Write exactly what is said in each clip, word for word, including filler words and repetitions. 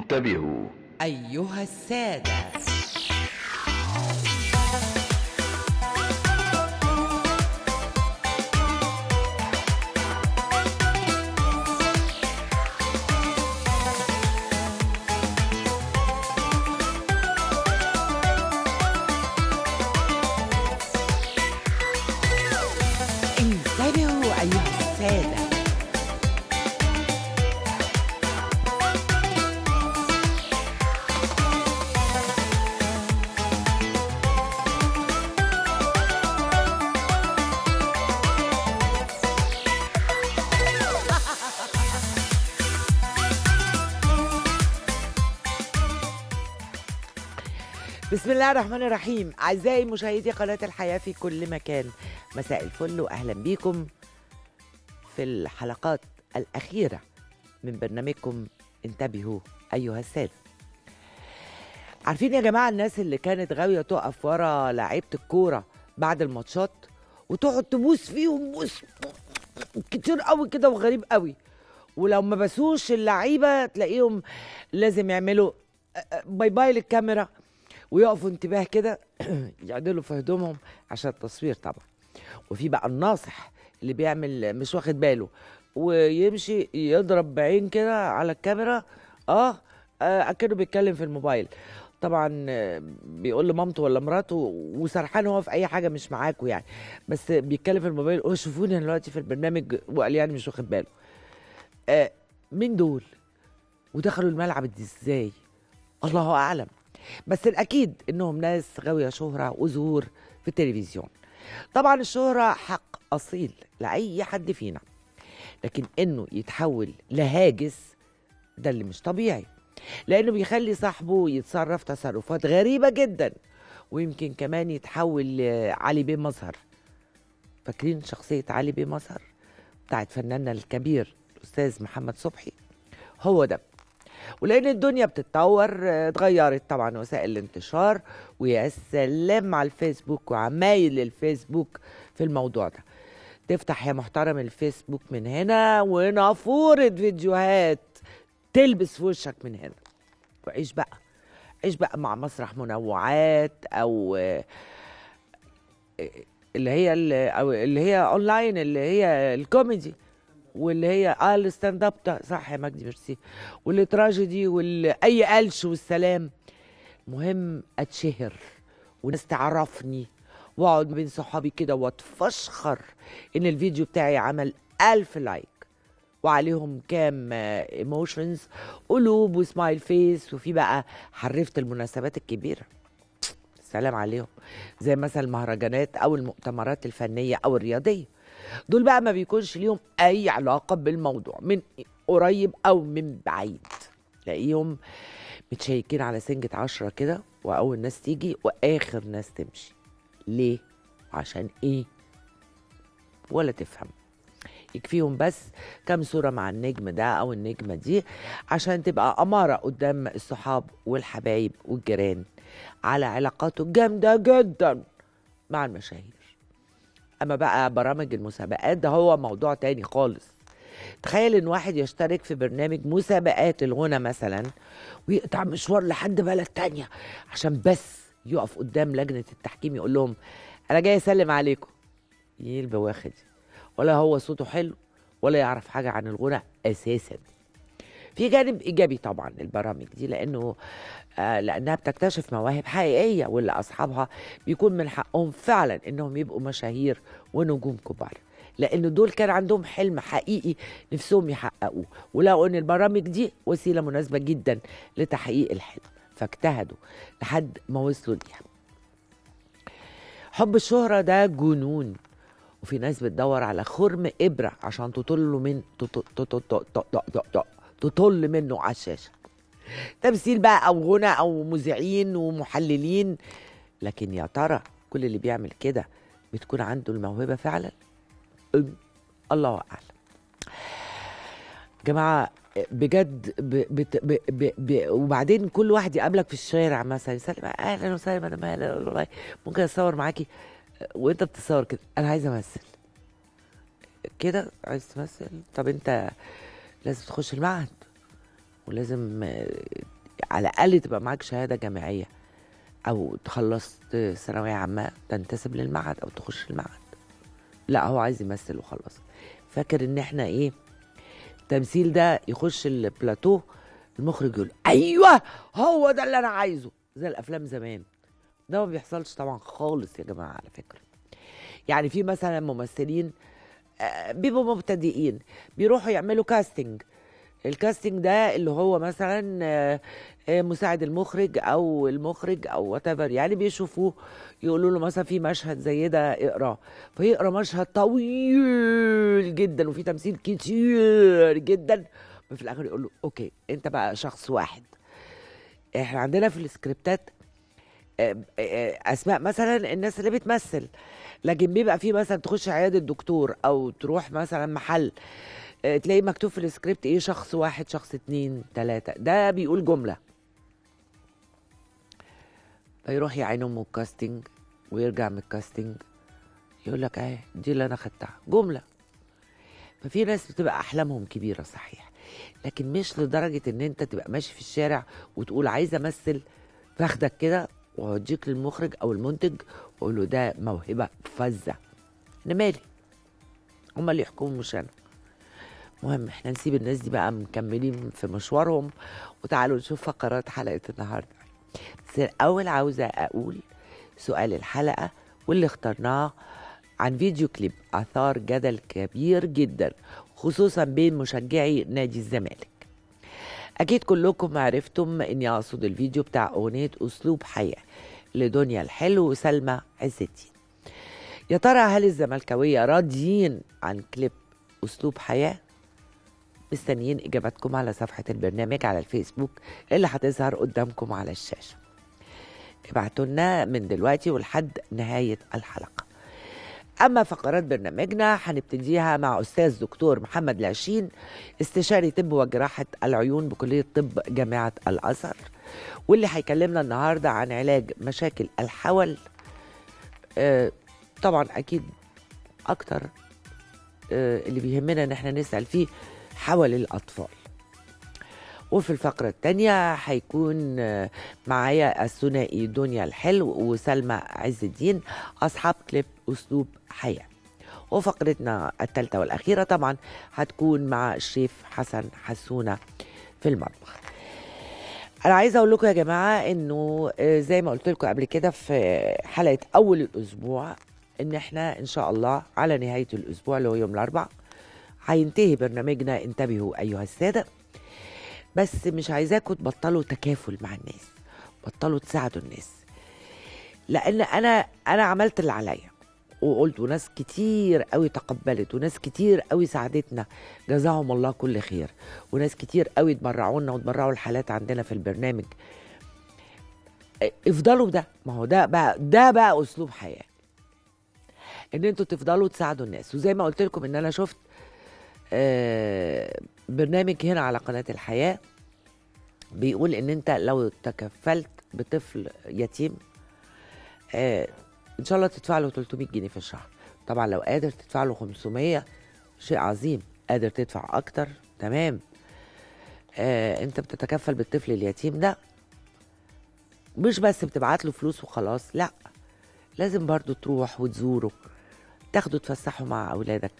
انتبهوا أيها السادة، انتبهوا أيها السادة، بسم الله الرحمن الرحيم. أعزائي مشاهدي قناة الحياة في كل مكان، مساء الفل وأهلا بيكم في الحلقات الأخيرة من برنامجكم انتبهوا أيها السادة. عارفين يا جماعة، الناس اللي كانت غاوية تقف ورا لعيبة الكورة بعد الماتشات وتقعد تبوس فيهم بوس كتير قوي كده وغريب قوي، ولو ما بسوش اللعيبة تلاقيهم لازم يعملوا باي باي للكاميرا ويقفوا انتباه كده يعدلوا في هدومهم عشان التصوير طبعا. وفي بقى الناصح اللي بيعمل مش واخد باله ويمشي يضرب بعين كده على الكاميرا، اه, آه كانه بيتكلم في الموبايل طبعا، بيقول لمامته ولا مراته وسرحان هو في اي حاجه مش معاكوا يعني، بس بيتكلم في الموبايل، اه شوفوني انا دلوقتي في البرنامج، وقال يعني مش واخد باله. آه مين دول ودخلوا الملعب ازاي؟ الله اعلم، بس الأكيد إنهم ناس غاوية شهرة وظهور في التلفزيون. طبعا الشهرة حق أصيل لأي حد فينا، لكن إنه يتحول لهاجس ده اللي مش طبيعي، لأنه بيخلي صاحبه يتصرف تصرفات غريبة جدا، ويمكن كمان يتحول لعلي بيه مظهر. فاكرين شخصية علي بيه مظهر بتاعت فناننا الكبير الأستاذ محمد صبحي؟ هو ده. ولأن الدنيا بتتطور اتغيرت طبعا وسائل الانتشار، ويا سلام على الفيسبوك وعمايل الفيسبوك في الموضوع ده. تفتح يا محترم الفيسبوك من هنا ونافورة فيديوهات تلبس في وشك من هنا، وعيش بقى عيش بقى مع مسرح منوعات او اللي هي او اللي هي اونلاين، اللي هي الكوميدي واللي هي اه الستاند اب، صح يا مجدي ميرسي، والتراجيدي والاي قلش والسلام. المهم اتشهر وناس تعرفني واقعد بين صحابي كده واتفشخر ان الفيديو بتاعي عمل ألف لايك وعليهم كام ايموشنز، قلوب وسمايل فيس، وفي بقى حرفت المناسبات الكبيره سلام عليهم، زي مثلا المهرجانات او المؤتمرات الفنيه او الرياضيه. دول بقى ما بيكونش ليهم اي علاقه بالموضوع من قريب او من بعيد، تلاقيهم متشيكين على سنجه عشرة كده، واول ناس تيجي واخر ناس تمشي. ليه؟ عشان ايه؟ ولا تفهم. يكفيهم بس كام صوره مع النجم ده او النجمه دي عشان تبقى اماره قدام الصحاب والحبايب والجيران على علاقاته الجامده جدا مع المشاهير. اما بقى برامج المسابقات ده هو موضوع تاني خالص. تخيل ان واحد يشترك في برنامج مسابقات الغنى مثلا ويقطع مشوار لحد بلد تانية عشان بس يقف قدام لجنه التحكيم يقول لهم انا جاي اسلم عليكم. ايه البواخه دي؟ ولا هو صوته حلو ولا يعرف حاجه عن الغنى اساسا. في جانب ايجابي طبعا البرامج دي، لانه آه لانها بتكتشف مواهب حقيقيه، واللي اصحابها بيكون من حقهم فعلا انهم يبقوا مشاهير ونجوم كبار، لان دول كان عندهم حلم حقيقي نفسهم يحققوه، ولقوا ان البرامج دي وسيله مناسبه جدا لتحقيق الحلم، فاجتهدوا لحد ما وصلوا ليها. حب الشهره ده جنون، وفي ناس بتدور على خرم ابره عشان تطله من تطل منه على الشاشه. تمثيل بقى او غنى او مذيعين ومحللين، لكن يا ترى كل اللي بيعمل كده بتكون عنده الموهبه فعلا؟ الله اعلم. جماعه بجد ب بت ب ب ب وبعدين كل واحد يقابلك في الشارع مثلا يسلم، اهلا وسهلا مدام، اهلا والله ممكن اتصور معاكي؟ وانت بتتصور كده انا عايز امثل كده. عايز تمثل؟ طب انت لازم تخش المعهد. ولازم على الأقل تبقى معاك شهادة جامعية أو تخلص ثانوية عامة تنتسب للمعهد أو تخش المعهد. لا هو عايز يمثل وخلص، فاكر إن إحنا إيه التمثيل ده، يخش البلاتو المخرج يقول أيوه هو ده اللي أنا عايزه زي الأفلام زمان. ده ما بيحصلش طبعا خالص يا جماعة على فكرة. يعني في مثلا ممثلين بيبقوا مبتدئين بيروحوا يعملوا كاستنج، الكاستنج ده اللي هو مثلا مساعد المخرج او المخرج او وات ايفر، يعني بيشوفوه يقولوا له مثلا في مشهد زي ده اقراه، فيقرا مشهد طويل جدا وفي تمثيل كتير جدا، وفي الاخر يقول له اوكي انت بقى شخص واحد. احنا عندنا في السكريبتات اسماء مثلا الناس اللي بتمثل، لكن بيبقى في مثلا تخش عياده دكتور او تروح مثلا محل تلاقي مكتوب في السكريبت ايه شخص واحد شخص اتنين تلاته، ده بيقول جمله فيروح يعين امه الكاستنج ويرجع من الكاستنج يقول لك اهي دي اللي انا خدتها جمله. ففي ناس بتبقى احلامهم كبيره صحيح، لكن مش لدرجه ان انت تبقى ماشي في الشارع وتقول عايز امثل، فاخدك كده وهوديك للمخرج او المنتج واقول له ده موهبه فذه، انا مالي، هما اللي يحكموا مش انا. المهم احنا نسيب الناس دي بقى مكملين في مشوارهم، وتعالوا نشوف فقرات حلقه النهارده. بس الاول عاوزه اقول سؤال الحلقه واللي اخترناه عن فيديو كليب اثار جدل كبير جدا خصوصا بين مشجعي نادي الزمالك. اكيد كلكم عرفتم اني اقصد الفيديو بتاع اغنيه اسلوب حياه لدنيا الحلو وسلمى عز الدين. يا ترى هل الزملكاويه راضيين عن كليب اسلوب حياه؟ مستنيين اجاباتكم على صفحه البرنامج على الفيسبوك اللي هتظهر قدامكم على الشاشه. ابعتوا لنا من دلوقتي ولحد نهايه الحلقه. اما فقرات برنامجنا هنبتديها مع استاذ دكتور محمد لاشين استشاري طب وجراحه العيون بكليه طب جامعه الازهر، واللي هيكلمنا النهارده عن علاج مشاكل الحول. آه طبعا اكيد اكتر آه اللي بيهمنا ان احنا نسال فيه حول الاطفال. وفي الفقره الثانيه هيكون معايا الثنائي دنيا الحلو وسلمى عز الدين اصحاب كليب اسلوب حياه. وفقرتنا الثالثه والاخيره طبعا هتكون مع الشيف حسن حسونة في المطبخ. انا عايزه اقول لكم يا جماعه انه زي ما قلت لكم قبل كده في حلقه اول الاسبوع ان احنا ان شاء الله على نهايه الاسبوع اللي هو يوم الاربعاء هينتهي برنامجنا انتبهوا ايها الساده. بس مش عايزاكم تبطلوا تكافل مع الناس، بطلوا تساعدوا الناس، لان انا انا عملت اللي عليا وقلت وناس كتير قوي تقبلت وناس كتير قوي ساعدتنا جزاهم الله كل خير، وناس كتير قوي تبرعوا لنا وتبرعوا الحالات عندنا في البرنامج. افضلوا بده، ما هو ده بقى ده بقى اسلوب حياه، ان انتوا تفضلوا تساعدوا الناس. وزي ما قلت لكم ان انا شفت آه برنامج هنا على قناة الحياة بيقول ان انت لو تكفلت بطفل يتيم آه ان شاء الله تدفع له ثلاثمية جنيه في الشهر. طبعا لو قادر تدفع له خمسمية شيء عظيم، قادر تدفع اكتر تمام. آه انت بتتكفل بالطفل اليتيم ده، مش بس بتبعت له فلوس وخلاص، لا لازم برضو تروح وتزوره، تاخده تفسحه مع اولادك.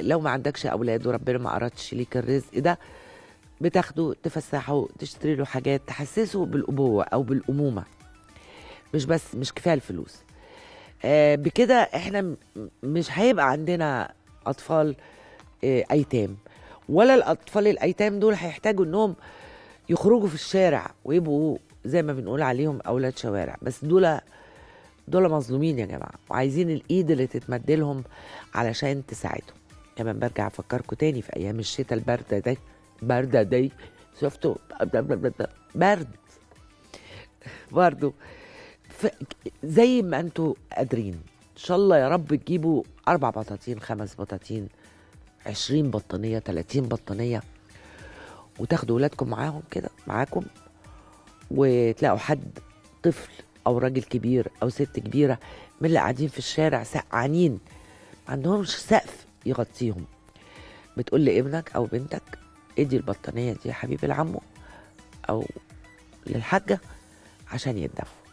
لو ما عندكش اولاد وربنا ما اردش ليك الرزق ده، بتاخده تفسحه تشتري له حاجات تحسسه بالابوه او بالامومه، مش بس مش كفايه الفلوس. آه بكده احنا مش هيبقى عندنا اطفال آه ايتام، ولا الاطفال الايتام دول هيحتاجوا انهم يخرجوا في الشارع ويبقوا زي ما بنقول عليهم اولاد شوارع. بس دول دول مظلومين يا جماعه وعايزين الايد اللي تتمد لهم علشان تساعدهم. كمان برجع افكركم تاني في ايام الشتاء البارده دي بارده دي شفتوا برد برضه، زي ما انتوا قادرين ان شاء الله يا رب تجيبوا اربع بطاطين خمس بطاطين عشرين بطانيه تلاتين بطانيه، وتاخدوا اولادكم معاهم كده معاكم، وتلاقوا حد طفل او راجل كبير او ست كبيره من اللي قاعدين في الشارع سقعانين ما عندهمش سقف يغطيهم، بتقول لابنك او بنتك ادي البطانية دي يا حبيبي لعمه أو للحاجة عشان يتدفوا.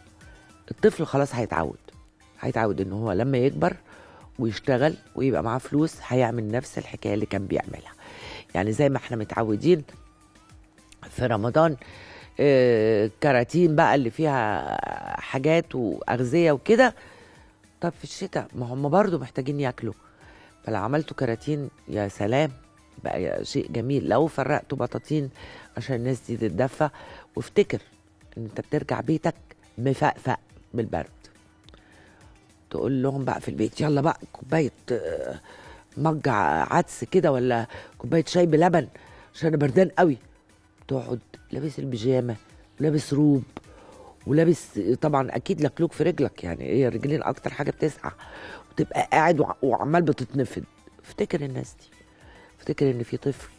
الطفل خلاص هيتعود هيتعود إن هو لما يكبر ويشتغل ويبقى معاه فلوس هيعمل نفس الحكاية اللي كان بيعملها. يعني زي ما احنا متعودين في رمضان اه كراتين بقى اللي فيها حاجات وأغذية وكده، طب في الشتاء ما هم برضو محتاجين ياكلوا، فلو عملتوا كراتين يا سلام بقى شيء جميل. لو فرقتوا بطاطين عشان الناس دي تتدفى، وافتكر ان انت بترجع بيتك مفقفق بالبرد، تقول لهم بقى في البيت يلا بقى كوبايه مج عدس كده ولا كوبايه شاي بلبن عشان انا بردان قوي، تقعد لابس البيجامه ولابس روب ولابس طبعا اكيد لكلوك في رجلك، يعني ايه الرجلين اكتر حاجه بتسقع، وتبقى قاعد وعمال بتتنفض. افتكر الناس دي، افتكر ان في طفل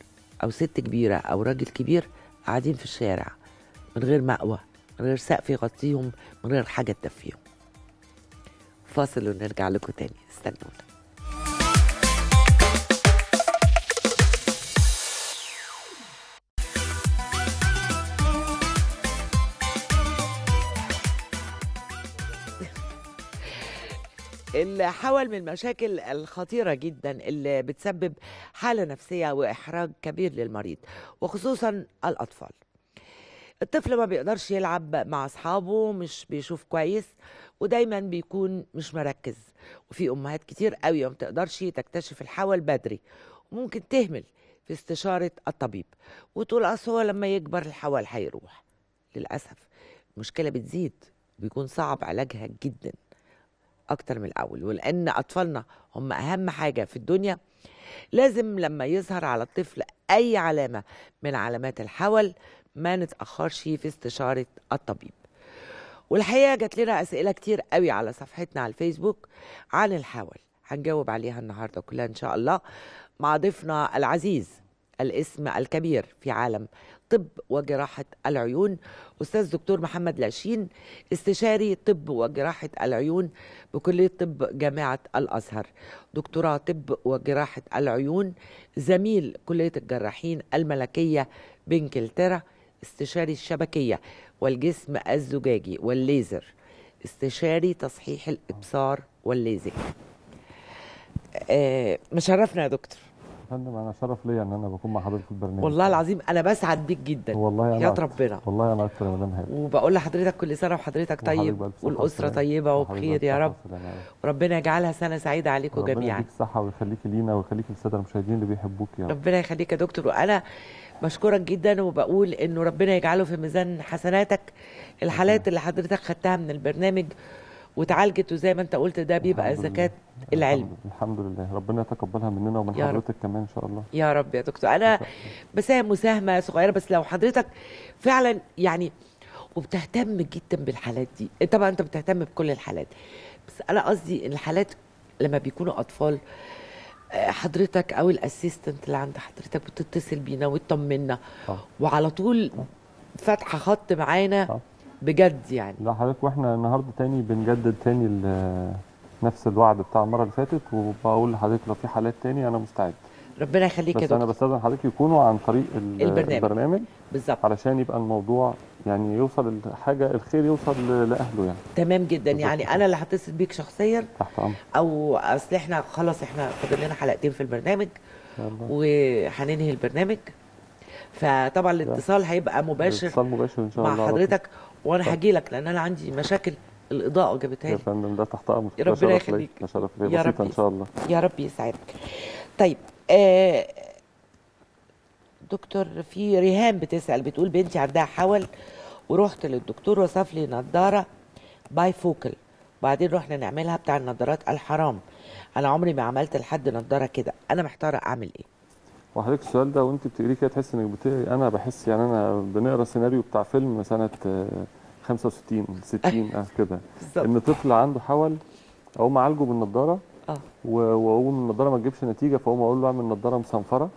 او ست كبيره او راجل كبير قاعدين في الشارع من غير مأوى، من غير سقف يغطيهم، من غير حاجه تدفيهم. فاصل ونرجع لكم تاني، استنونا. اللي حول من المشاكل الخطيرة جدا اللي بتسبب حالة نفسية وإحراج كبير للمريض وخصوصا الأطفال. الطفل ما بيقدرش يلعب مع أصحابه، مش بيشوف كويس، ودايما بيكون مش مركز، وفي أمهات كتير قوي ما بتقدرش تكتشف الحول بدري، وممكن تهمل في استشارة الطبيب وتقول أصل هو لما يكبر الحول هيروح. للأسف المشكلة بتزيد وبيكون صعب علاجها جدا أكتر من الأول، ولأن أطفالنا هم أهم حاجة في الدنيا، لازم لما يظهر على الطفل أي علامة من علامات الحول ما نتأخرش في استشارة الطبيب. والحقيقة جات لنا أسئلة كتير قوي على صفحتنا على الفيسبوك عن الحول، هنجاوب عليها النهاردة كلها إن شاء الله مع ضيفنا العزيز، الاسم الكبير في عالم طب وجراحة العيون، أستاذ دكتور محمد لاشين، استشاري طب وجراحة العيون بكلية طب جامعة الأزهر، دكتوراه طب وجراحة العيون، زميل كلية الجراحين الملكية بإنجلترا، استشاري الشبكية والجسم الزجاجي والليزر، استشاري تصحيح الإبصار والليزر. آه مشرفنا يا دكتور. فندم انا شرف ليا ان انا بكون مع حضرتك في البرنامج، والله العظيم انا بسعد بيك جدا والله يا ربنا. والله انا اكتر يا مدام هاني، وبقول لحضرتك كل سنه وحضرتك طيب والاسره طيبه وبخير يا رب، وربنا يجعلها سنه سعيده عليكم جميعا. ربنا يديك الصحه ويخليكي لينا ويخليكي للساده المشاهدين اللي بيحبوك يا رب. ربنا يخليك يا دكتور، وانا بشكرك جدا وبقول انه ربنا يجعله في ميزان حسناتك الحالات اللي حضرتك خدتها من البرنامج وتعالجت، وزي ما انت قلت ده بيبقى زكاة العلم. الحمد لله ربنا يتقبلها مننا ومن حضرتك كمان ان شاء الله. يا رب يا دكتور، انا بساهم مساهمه صغيره بس لو حضرتك فعلا يعني وبتهتم جدا بالحالات دي، طبعا انت بتهتم بكل الحالات بس انا قصدي الحالات لما بيكونوا اطفال، حضرتك او الاسيستنت اللي عند حضرتك بتتصل بينا وتطمنا وعلى طول فاتحه خط معانا بجد يعني. لا حضرتك واحنا النهارده تاني بنجدد تاني نفس الوعد بتاع المره اللي فاتت، وبقول لحضرتك لو في حالات تاني انا مستعد. ربنا يخليك يا دكتور، بس انا بستاذن حضرتك يكونوا عن طريق البرنامج, البرنامج بالظبط علشان يبقى الموضوع يعني يوصل الحاجه الخير يوصل لاهله يعني. تمام جدا بالزبط. يعني انا اللي هتصل بيك شخصيا تحت امرك، او اصل احنا خلاص احنا فاضل لنا حلقتين في البرنامج وهننهي البرنامج، فطبعا الاتصال هيبقى مباشر اتصال مباشر ان شاء الله مع حضرتك، وانا هاجي لك لان انا عندي مشاكل الاضاءه جابتها لي. يا فندم ده تحت امرك، ربنا يخليك مشرف ليا يا رب ان شاء الله. يا رب يسعدك. طيب آه دكتور، في ريهام بتسال بتقول بنتي عندها حول ورحت للدكتور وصف لي نظاره باي فوكل، وبعدين رحنا نعملها بتاع النظارات الحرام، انا عمري ما عملت لحد نظاره كده، انا محتاره اعمل ايه؟ وحضرتك السؤال ده وانت بتقريه كده تحس انك بتقري، انا بحس يعني انا بنقرا سيناريو بتاع فيلم سنه خمسة وستين ستين كده ان طفل عنده حول اقوم اعالجه بالنضاره اه واقوم النضاره ما تجيبش نتيجه، فاقوم اقول له اعمل نضاره مصنفره،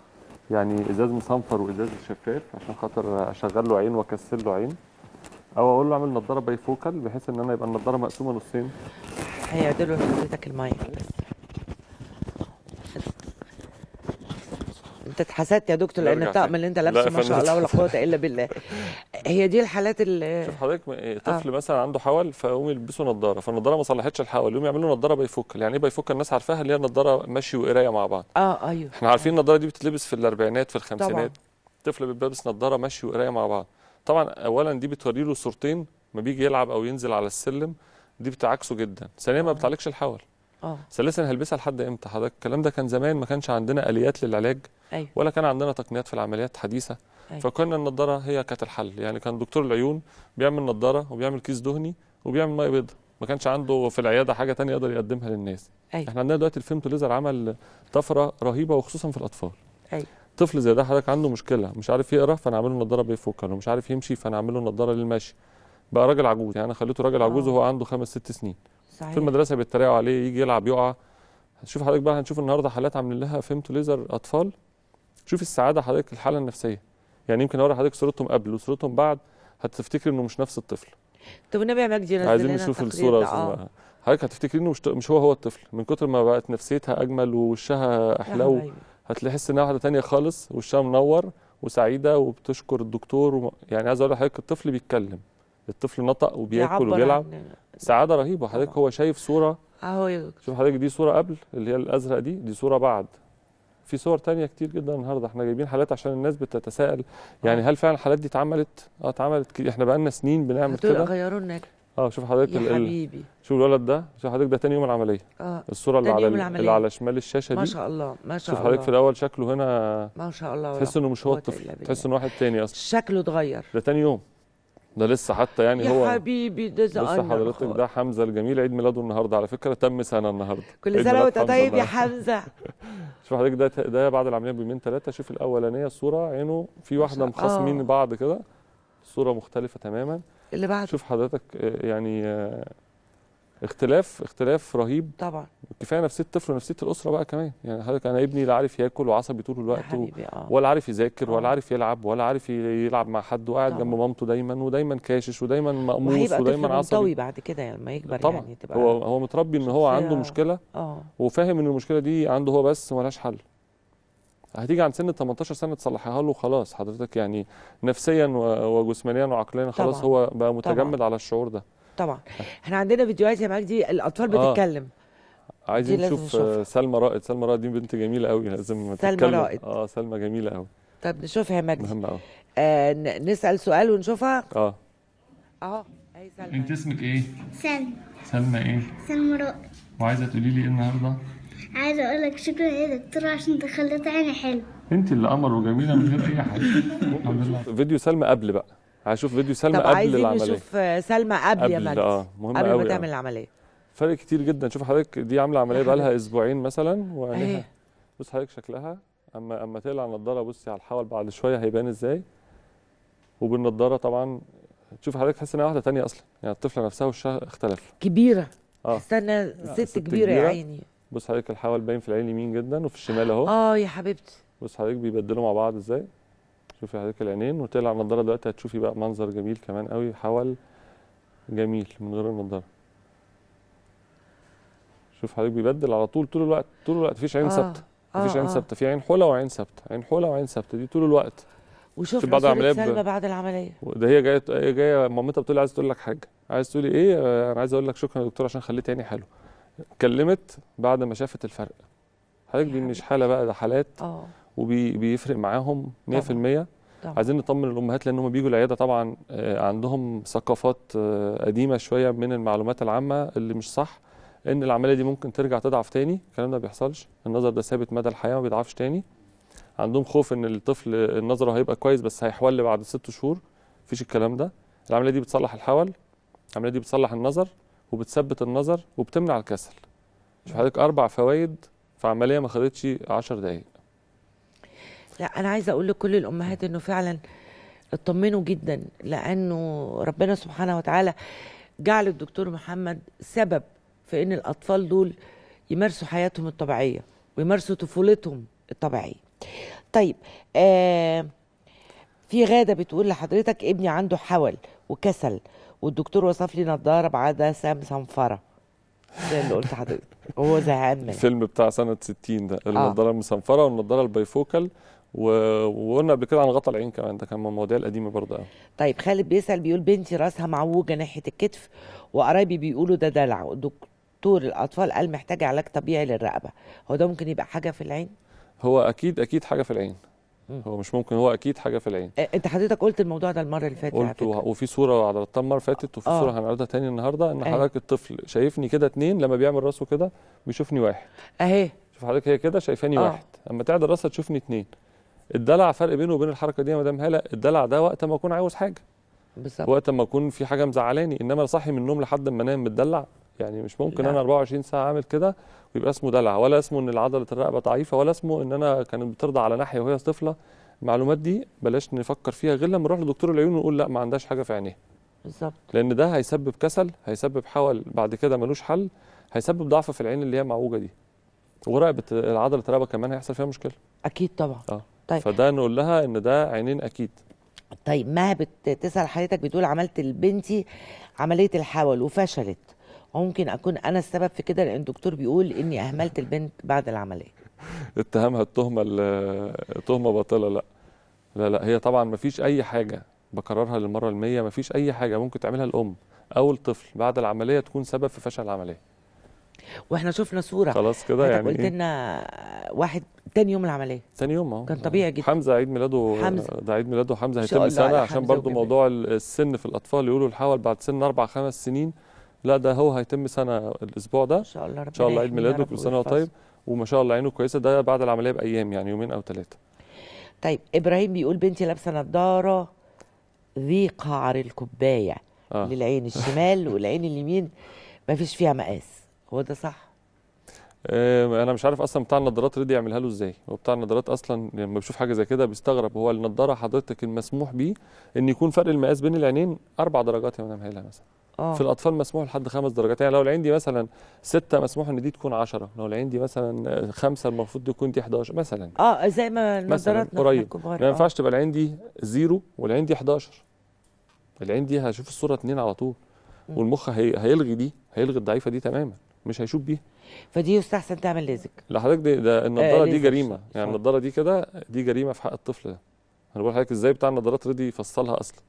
يعني ازاز مصنفر وازاز شفاف عشان خاطر اشغل له عين واكسر له عين، او اقول له اعمل نضاره باي فوكال بحيث ان انا يبقى النضاره مقسومه نصين. هيعدلوا حضرتك المايك تتحسدت يا دكتور لان الطقم اللي انت لابسه ما شاء الله ولا قوه الا بالله. هي دي الحالات اللي شوف حضرتك طفل آه. مثلا عنده حول فيقوم يلبسوا نظاره، فالنظاره ما صلحتش الحول يقوم يعملوا نظاره بيفك. يعني ايه بيفك؟ الناس عارفاها اللي هي النظاره مشي وقرايه مع بعض. اه ايوه احنا عارفين النظاره دي بتتلبس في الاربعينات في الخمسينات، طفل بيلبس نظاره مشي وقرايه مع بعض. طبعا اولا دي بتوري له صورتين ما بيجي يلعب او ينزل على السلم، دي بتعكسه جدا. ثانيا ما بتعالجش الحول. اه ثالثا هلبسها لحد امتى حضرتك؟ الكلام ده كان زمان، ما كانش عندنا اليات للعلاج. أيوة. ولا كان عندنا تقنيات في العمليات حديثه. أيوة. فكنا النضاره هي كانت الحل. يعني كان دكتور العيون بيعمل نضاره وبيعمل كيس دهني وبيعمل ميه بيضاء، ما كانش عنده في العياده حاجه ثانيه يقدر يقدمها للناس. أيوة. احنا عندنا دلوقتي الفيمتو ليزر عمل طفره رهيبه وخصوصا في الاطفال. أيوة. طفل زي ده حضرتك عنده مشكله مش عارف يقرا فنعمل له نضاره بيفكها، مش عارف يمشي فنعمل له نضاره للمشي. بقى راجل عجوز، يعني انا خليته راجل عجوز وهو عنده خمس ست سنين. صحيح. في المدرسه بيتريقوا عليه، يجي يلعب يقع. شوف حضرتك بقى، هنشوف النهارده حالات عاملين لها فيمتو ليزر اطفال. شوف السعاده حضرتك، الحاله النفسيه. يعني يمكن اوري حضرتك صورتهم قبل وصورتهم بعد هتفتكري انه مش نفس الطفل. طب والنبي يا مجدي نزل لنا عايزين نشوف الصوره اصلا حضرتك، هتفتكري انه مش هو هو الطفل من كتر ما بقت نفسيتها اجمل ووشها احلو. أيوة. هتحس انها واحده ثانيه خالص، وشها منور وسعيده وبتشكر الدكتور و... يعني عايز اقول لحضرتك الطفل بيتكلم، الطفل نطق وبياكل وبيلعب، سعاده رهيبه حضرتك. هو شايف صوره اهو يا دكتور، شوف حضرتك دي صوره قبل اللي هي الازرق دي، دي صوره بعد، في صور تانية كتير جدا. النهارده احنا جايبين حالات عشان الناس بتتساءل يعني هل فعلا الحالات دي اتعملت؟ اه اتعملت، احنا بقالنا سنين بنعمل كده. غيروا لنا اه شوف حضرتك يا حبيبي، شوف الولد ده، شوف حضرتك ده تاني يوم العمليه. اه الصوره اللي على اللي على شمال الشاشه دي ما شاء الله ما شاء الله. شوف حضرتك في الاول شكله هنا ما شاء الله، تحس انه مش هو الطفل، تحس انه واحد تاني اصلا، شكله اتغير، ده تاني يوم، ده لسه حتى يعني يا هو يا حبيبي ده زقنا. بص حضرتك ده حمزه الجميل عيد ميلاده النهارده على فكره، تم سنه النهارده. كل سنه وانت طيب يا حمزه. شوف حضرتك ده ده بعد العمليه بيومين ثلاثه. شوف الاولانيه الصوره عينه في واحده مخاصمين آه. بعض كده، الصوره مختلفه تماما اللي بعد. شوف حضرتك يعني اختلاف اختلاف رهيب طبعا. كفايه نفسيه الطفل ونفسيه الاسره بقى كمان. يعني حضرتك انا ابني لا عارف ياكل وعصبي طول الوقت و... ولا عارف يذاكر ولا عارف يلعب ولا عارف يلعب مع حد، وقاعد جنب مامته دايما ودايما كاشش ودايما مقموص ودايما عصبي. هيبقى بعد كده لما يكبر طبعا. يعني تبقى هو هو متربي ان هو عنده مشكله اه وفاهم ان المشكله دي عنده هو بس ومالهاش حل. هتيجي عند سن تمنتاشر سنه تصلحيها له خلاص حضرتك، يعني نفسيا وجسمانيا وعقليا خلاص طبعا. هو بقى متجمد طبعا. على الشعور ده طبعا. احنا عندنا فيديوهات يا مجدي الاطفال بتتكلم. آه. عايزين نشوف سلمى رائد. سلمى رائد دي بنت جميله قوي لازم تتكلم. سلمى رائد اه سلمى جميله قوي. طب نشوفها يا مجدي مهمه قوي. آه نسال سؤال ونشوفها. اه اهو اهي سلمى. انت اسمك ايه؟ سلمى. سلمى ايه؟ سلمى رائد. وعايزه تقولي لي ايه النهارده؟ عايزه اقول لك شكرا يا دكتور عشان انت خليت عيني حلو. انت اللي قمر وجميله من غير اي حاجه. فيديو سلمى قبل بقى، هشوف فيديو سلمى قبل العمليه. طب عايزين نشوف سلمى قبل يا مجدي. اه مهم قوي قبل ما تعمل العمليه. فرق كتير جدا. شوف حضرتك دي عامله عمليه بقى لها اسبوعين مثلا وعينيها. بص حضرتك شكلها اما اما تقلع النضاره بصي على الحول بعد شويه هيبان ازاي. وبالنضاره طبعا تشوف حضرتك تحس انها واحده ثانيه اصلا، يعني الطفله نفسها وشها اختلف. كبيره. اه استنى ست, ست كبيره يا عيني. بص حضرتك الحول باين في العين اليمين جدا وفي الشمال اهو. اه يا حبيبتي. بص حضرتك بيبدلوا مع بعض ازاي. شوفي حضرتك العينين وتقلع النضاره دلوقتي هتشوفي بقى منظر جميل كمان قوي، حول جميل من غير النضاره. شوف حضرتك بيبدل على طول طول الوقت، طول الوقت مفيش عين ثابته. آه مفيش آه عين ثابته، في عين حلة وعين ثابته، عين حلة وعين ثابته دي طول الوقت. وشوف بعد العمليه سلمى بعد العمليه ده هي جايه هي جايه مامتها بتقول عايزه تقول لك حاجه، عايزه تقولي ايه؟ انا عايزه اقول لك شكرا يا دكتور عشان خليت عيني حلو. اتكلمت بعد ما شافت الفرق. حضرتك دي مش حاله بقى، ده حالات. اه وبيفرق معاهم مية بالمية. طبعًا. طبعًا. عايزين نطمن الامهات لان هم بيجوا العياده طبعا عندهم ثقافات قديمه شويه من المعلومات العامه اللي مش صح، ان العمليه دي ممكن ترجع تضعف تاني. الكلام ده ما بيحصلش، النظر ده ثابت مدى الحياه ما بيضعفش تاني. عندهم خوف ان الطفل النظره هيبقى كويس بس هيحول بعد ست شهور، مفيش الكلام ده. العمليه دي بتصلح الحول، العمليه دي بتصلح النظر وبتثبت النظر وبتمنع الكسل. شوف حضرتك اربع فوائد في عمليه ما خدتش عشر دقائق. لا أنا عايزة أقول لكل الأمهات إنه فعلا اطمنوا جدا، لأنه ربنا سبحانه وتعالى جعل الدكتور محمد سبب في إن الأطفال دول يمارسوا حياتهم الطبيعية ويمارسوا طفولتهم الطبيعية. طيب آه في غادة بتقول لحضرتك ابني عنده حول وكسل والدكتور وصف لي نضارة بعدسة مصنفرة زي اللي قلت لحضرتك وهو زهقان منها. الفيلم بتاع سنة ستين ده، النضارة المصنفرة والنضارة البيفوكال وقلنا قبل كده عن غطا العين كمان، ده كان من المواضيع القديمه برضه قوي. طيب خالد بيسال بيقول بنتي راسها معوجه ناحيه الكتف وقرايبي بيقولوا ده دلع، دكتور الاطفال قال محتاجه علاج طبيعي للرقبه، هو ده ممكن يبقى حاجه في العين؟ هو اكيد اكيد حاجه في العين، هو مش ممكن، هو اكيد حاجه في العين. انت حضرتك قلت الموضوع ده المره اللي فاتت، قلت وفي صوره على التمر مره فاتت، وفي آه. صوره هنعرضها تاني النهارده، ان حضرتك الطفل شايفني كده اتنين، لما بيعمل راسه كده بيشوفني واحد اهي، شوف حضرتك هي كده شايفاني آه. واحد، اما تعدل راسها تشوفني اتنين. الدلع فرق بينه وبين الحركه دي يا مدام هلا، الدلع ده وقت ما اكون عاوز حاجه بالظبط، وقت ما اكون في حاجه مزعلاني، انما صاحي من النوم لحد ما انام متدلع يعني مش ممكن. لا. انا أربعة وعشرين ساعه اعمل كده ويبقى اسمه دلع، ولا اسمه ان عضله الرقبه ضعيفه، ولا اسمه ان انا كانت بترضع على ناحيه وهي طفله. المعلومات دي بلاش نفكر فيها غير لما نروح لدكتور العيون ونقول لا ما عندهاش حاجه في عينيها بالظبط، لان ده هيسبب كسل، هيسبب حول بعد كده ملوش حل، هيسبب ضعف في العين اللي هي معوجه دي، ورقبه عضله الرقبه كمان هيحصل فيها مشكله اكيد طبعا. اه طيب. فده نقول لها ان ده عينين اكيد. طيب مهبه تسال حضرتك بتقول عملت لبنتي عمليه الحول وفشلت، ممكن اكون انا السبب في كده لان الدكتور بيقول اني اهملت البنت بعد العمليه. اتهمها التهمه التهمه باطله. لا لا لا، هي طبعا ما فيش اي حاجه، بكررها للمره المية، ما فيش اي حاجه ممكن تعملها الام او الطفل بعد العمليه تكون سبب في فشل العمليه. واحنا شفنا صوره خلاص كده يعني، قلت لنا واحد تاني يوم العمليه، تاني يوم اهو كان طبيعي جدا. حمزه عيد ميلاده، حمزه ده عيد ميلاده حمزه هيتم سنه، عشان برضو موضوع السن في الاطفال يقولوا الحول بعد سن اربع خمس سنين، لا ده هو هيتم سنه الاسبوع ده ان شاء الله، ربنا ان شاء الله عيد ميلاده، كل سنه وهو طيب وما شاء الله عينه كويسه، ده بعد العمليه بايام يعني يومين او ثلاثه. طيب ابراهيم بيقول بنتي لابسه نظاره ذي قعر الكوبايه آه. للعين الشمال والعين اليمين ما فيش فيها مقاس، هو ده صح؟ آه انا مش عارف اصلا بتاع النظارات رضي يعملها له ازاي، هو بتاع النظارات اصلا لما بشوف حاجه زي كده بيستغرب، هو النظاره حضرتك المسموح بيه ان يكون فرق المقاس بين العينين اربع درجات يا مدام هيلا مثلا. أوه. في الأطفال مسموح لحد خمس درجات، يعني لو العين دي مثلا ستة مسموح إن دي تكون عشرة، لو العين دي مثلا خمسة المفروض دي تكون دي حداشر مثلا. أه زي ما نظراتنا قريب، ما ينفعش تبقى العين دي زيرو والعين دي حداشر. العين دي هشوف الصورة اتنين على طول، م. والمخ هي... هيلغي دي، هيلغي الضعيفة دي تماما، مش هيشوف بيها. فدي يستحسن تعمل ليزك. لحضرتك ده, ده النضارة آه دي جريمة، يعني النضارة دي كده دي جريمة في حق الطفل ده. أنا بقول لحضرتك إزاي بتاع النضارات رضي يفصلها أصلا؟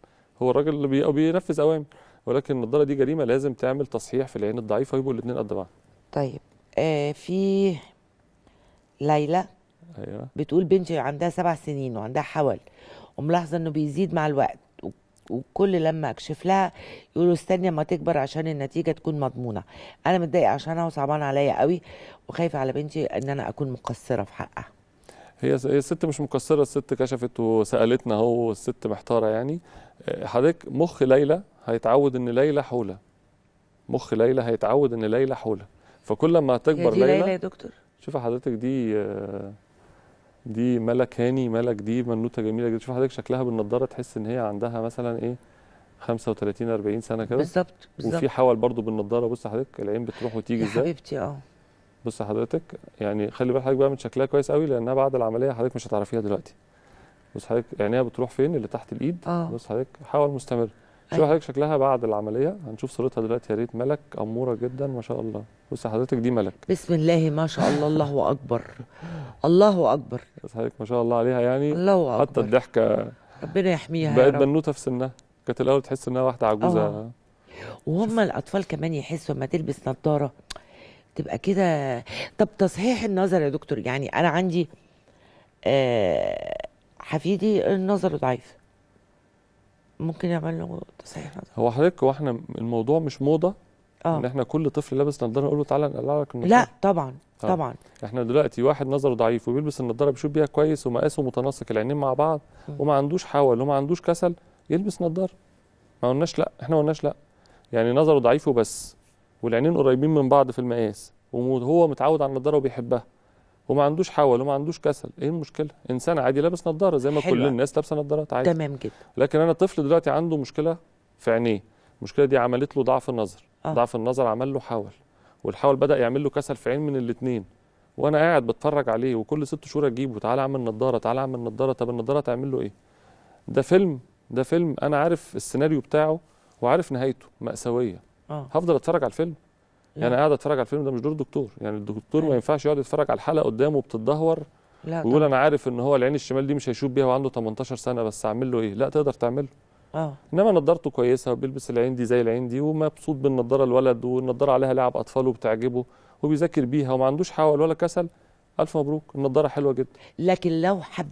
هو الراجل اللي بي... بينفذ أوامر، ولكن النضاره دي جريمه، لازم تعمل تصحيح في العين الضعيفه ويبقوا الاثنين قد بعض. طيب آه في ليلى ايوه بتقول بنتي عندها سبع سنين وعندها حول وملاحظه انه بيزيد مع الوقت، وكل لما اكشف لها يقولوا استني اما تكبر عشان النتيجه تكون مضمونه، انا متضايقه عشانها وصعبان عليا قوي وخايفه على بنتي ان انا اكون مقصره في حقها. هي الست مش مقصره، الست كشفت وسالتنا اهو، الست محتاره يعني. حضرتك مخ ليلى هيتعود ان ليلى حوله، مخ ليلى هيتعود ان ليلى حوله، فكل ما هتكبر ليلى ليلى يا دكتور شوف حضرتك دي دي ملك هاني، ملك دي منوته جميله جدا، شوف حضرتك شكلها بالنضاره تحس ان هي عندها مثلا ايه خمسة وتلاتين أربعين سنه كده بالظبط بالظبط، وفي حول برضو بالنضاره. بص حضرتك العين بتروح وتيجي ازاي يا حبيبتي. اه بص حضرتك يعني خلي بالك حضرتك بقى من شكلها كويس قوي، لانها بعد العمليه حضرتك مش هتعرفيها دلوقتي. بص حضرتك عينيها بتروح فين؟ اللي تحت الايد. آه. بص حضرتك حول مستمر. شوف حضرتك شكلها بعد العمليه، هنشوف صورتها دلوقتي يا ريت. ملك اموره جدا ما شاء الله. بص حضرتك دي ملك، بسم الله ما شاء الله، الله اكبر الله اكبر. بص حضرتك ما شاء الله عليها يعني، الله اكبر. حتى الضحكه ربنا يحميها، بقت بنوته في سنها، كانت الاول تحس انها واحده عجوزه. وهم الاطفال كمان يحسوا لما تلبس نظاره تبقى كده. طب تصحيح النظر يا دكتور، يعني انا عندي آه حفيدي النظر ضعيف، ممكن يعمل له تصحيح نظر؟ هو حضرتك هو احنا الموضوع مش موضه أوه. ان احنا كل طفل لابس نظاره نقول له تعالى نقلع لك النظاره، لا طبعا أوه. طبعا احنا دلوقتي واحد نظره ضعيف وبيلبس النظاره بيشوف بيها كويس ومقاسه متناسق العينين مع بعض م. وما عندوش حول وما عندوش كسل يلبس نظاره، ما قلناش لا، احنا ما قلناش لا، يعني نظره ضعيف وبس والعينين قريبين من بعض في المقاس وهو متعود على النظاره وبيحبها وما عندوش حول وما عندوش كسل، ايه المشكله؟ انسان عادي لابس نظاره زي ما حلوة. كل الناس لابسه نظارات عادي تمام جدا، لكن انا الطفل دلوقتي عنده مشكله في عينيه، المشكله دي عملت له ضعف النظر آه. ضعف النظر عمل له حول، والحول بدا يعمل له كسل في عين من الاثنين، وانا قاعد بتفرج عليه وكل ست شهور اجيبه تعالى اعمل نظاره تعالى اعمل نظاره، طب النظاره تعمل له ايه؟ ده فيلم، ده فيلم انا عارف السيناريو بتاعه وعارف نهايته مأساويه آه. هفضل اتفرج على الفيلم يعني، قاعد اتفرج على الفيلم ده مش دور دكتور، يعني الدكتور ما ينفعش يقعد يتفرج على الحلقه قدامه بتتدهور ويقول انا عارف ان هو العين الشمال دي مش هيشوف بيها وعنده تمنتاشر سنه، بس اعمل له ايه؟ لا تقدر تعمله. اه انما نضارته كويسه وبيلبس العين دي زي العين دي ومبسوط بالنضاره الولد، والنضاره عليها لعب اطفاله وبتعجبه وبيذاكر بيها وما عندوش حول ولا كسل، الف مبروك، النضاره حلوه جدا. لكن لو حب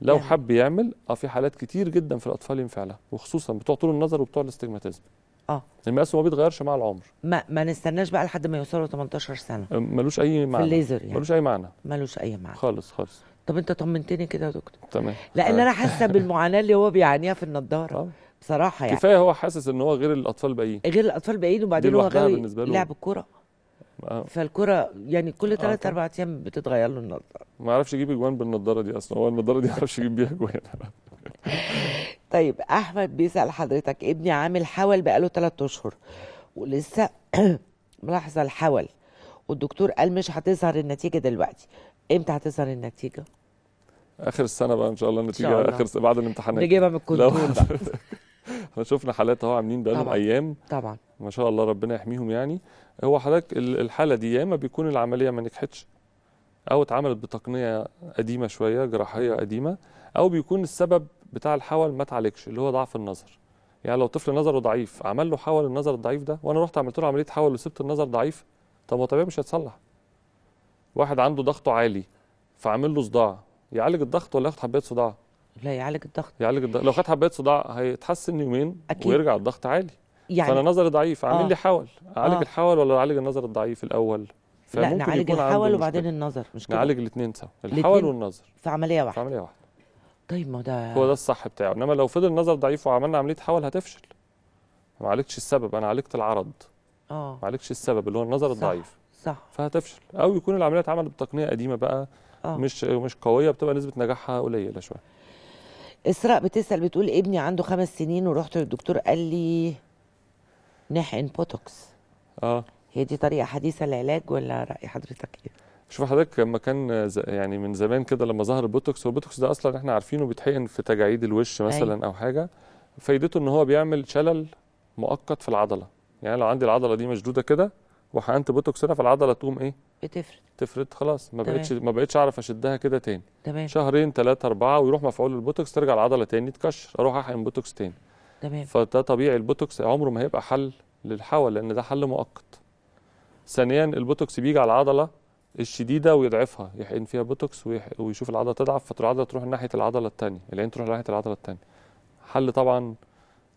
لو يعني. حب يعمل اه في حالات كتير جدا في الاطفال ينفع لها، وخصوصا بتوع طول النظر وبتوع الاستجماتيزم. اه المقاس ما بيتغيرش مع العمر، ما ما نستناش بقى لحد ما يوصلوا تمنتاشر سنه، ملوش اي معنى في الليزر يعني. ملوش اي معنى ملوش اي معنى خالص خالص. طب انت طمنتني كده يا دكتور. تمام، لان انا حاسه بالمعاناه اللي هو بيعانيها في النضاره. طبعا. بصراحه يعني كفايه هو حاسس ان هو غير الاطفال الباقيين، غير الاطفال الباقيين، وبعدين هو غير لعب الكوره. آه. فالكرة يعني كل ثلاث أربع أيام بتتغير له النضارة. ما يعرفش يجيب أجوان بالنضارة دي أصلا، هو النضارة دي ما يعرفش يجيب بيها أجوان. طيب أحمد بيسأل حضرتك، ابني عامل حول بقاله ثلاث أشهر ولسه ملاحظة الحول، والدكتور قال مش هتظهر النتيجة دلوقتي، إمتى هتظهر النتيجة؟ آخر السنة بقى إن شاء الله النتيجة، شاء الله. آخر بعد الامتحانات نجيبها من الكنترول. احنا شفنا حالات اهو عاملين بقالهم ايام، طبعا ما شاء الله ربنا يحميهم. يعني هو حضرتك الحاله دي يا اما بيكون العمليه ما نجحتش او اتعملت بتقنيه قديمه شويه، جراحيه قديمه، او بيكون السبب بتاع الحول ما اتعالجش اللي هو ضعف النظر. يعني لو طفل نظره ضعيف عمل له حول النظر الضعيف ده، وانا رحت عملت له عمليه حول وسبت النظر ضعيف، طب هو طبيعي مش هيتصلح. واحد عنده ضغطه عالي فعامل له صداع، يعالج الضغط ولا ياخد حبايه صداع؟ لا، يعالج الضغط. يعالج الضغط، لو خد حبايه صداع هيتحسن يومين أكيد. ويرجع الضغط عالي. يعني فانا نظري ضعيف، عامل آه. لي حول، اعالج آه. الحول ولا اعالج النظر الضعيف الاول؟ لا، نعالج الحول وبعدين النظر، مش كده؟ نعالج الاثنين سوا، الحول والنظر في عمليه واحده. في عمليه واحده. طيب ما ده هو ده الصح بتاعه، انما لو فضل النظر ضعيف وعملنا عمليه حول هتفشل. ما عالجتش السبب، انا عالجت العرض. اه ما عالجتش السبب اللي هو النظر الضعيف. صح. فهتفشل، او يكون العمليه اتعملت بتقنيه قديمه بقى آه. مش مش قويه، بتبقى نسبه نجاحها قليله شويه. إسراء بتسأل، بتقول ابني عنده خمس سنين ورحت للدكتور قال لي نحقن بوتوكس. اه هي دي طريقة حديثة للعلاج ولا رأي حضرتك ايه؟ شوف حضرتك، لما كان يعني من زمان كده لما ظهر البوتوكس، والبوتوكس ده اصلا احنا عارفينه بيتحقن في تجاعيد الوش مثلا أي. او حاجة، فايدته ان هو بيعمل شلل مؤقت في العضلة. يعني لو عندي العضلة دي مشدودة كده وحقنت بوتوكس هنا، فالعضلة تقوم ايه؟ بتفرد تفرد خلاص، ما بقتش ما بقتش اعرف اشدها كده تاني. تمام. شهرين ثلاثه اربعه ويروح مفعول البوتوكس، ترجع العضله تاني تكشر، اروح احقن بوتوكس تاني. تمام. فده طبيعي، البوتوكس عمره ما هيبقى حل للحول لان ده حل مؤقت. ثانيا، البوتوكس بيجي على العضله الشديده ويضعفها، يحقن فيها بوتوكس ويح... ويشوف العضله تضعف، فتروح العضله تروح ناحيه العضله الثانيه، العين تروح ناحيه العضله الثانيه. حل طبعا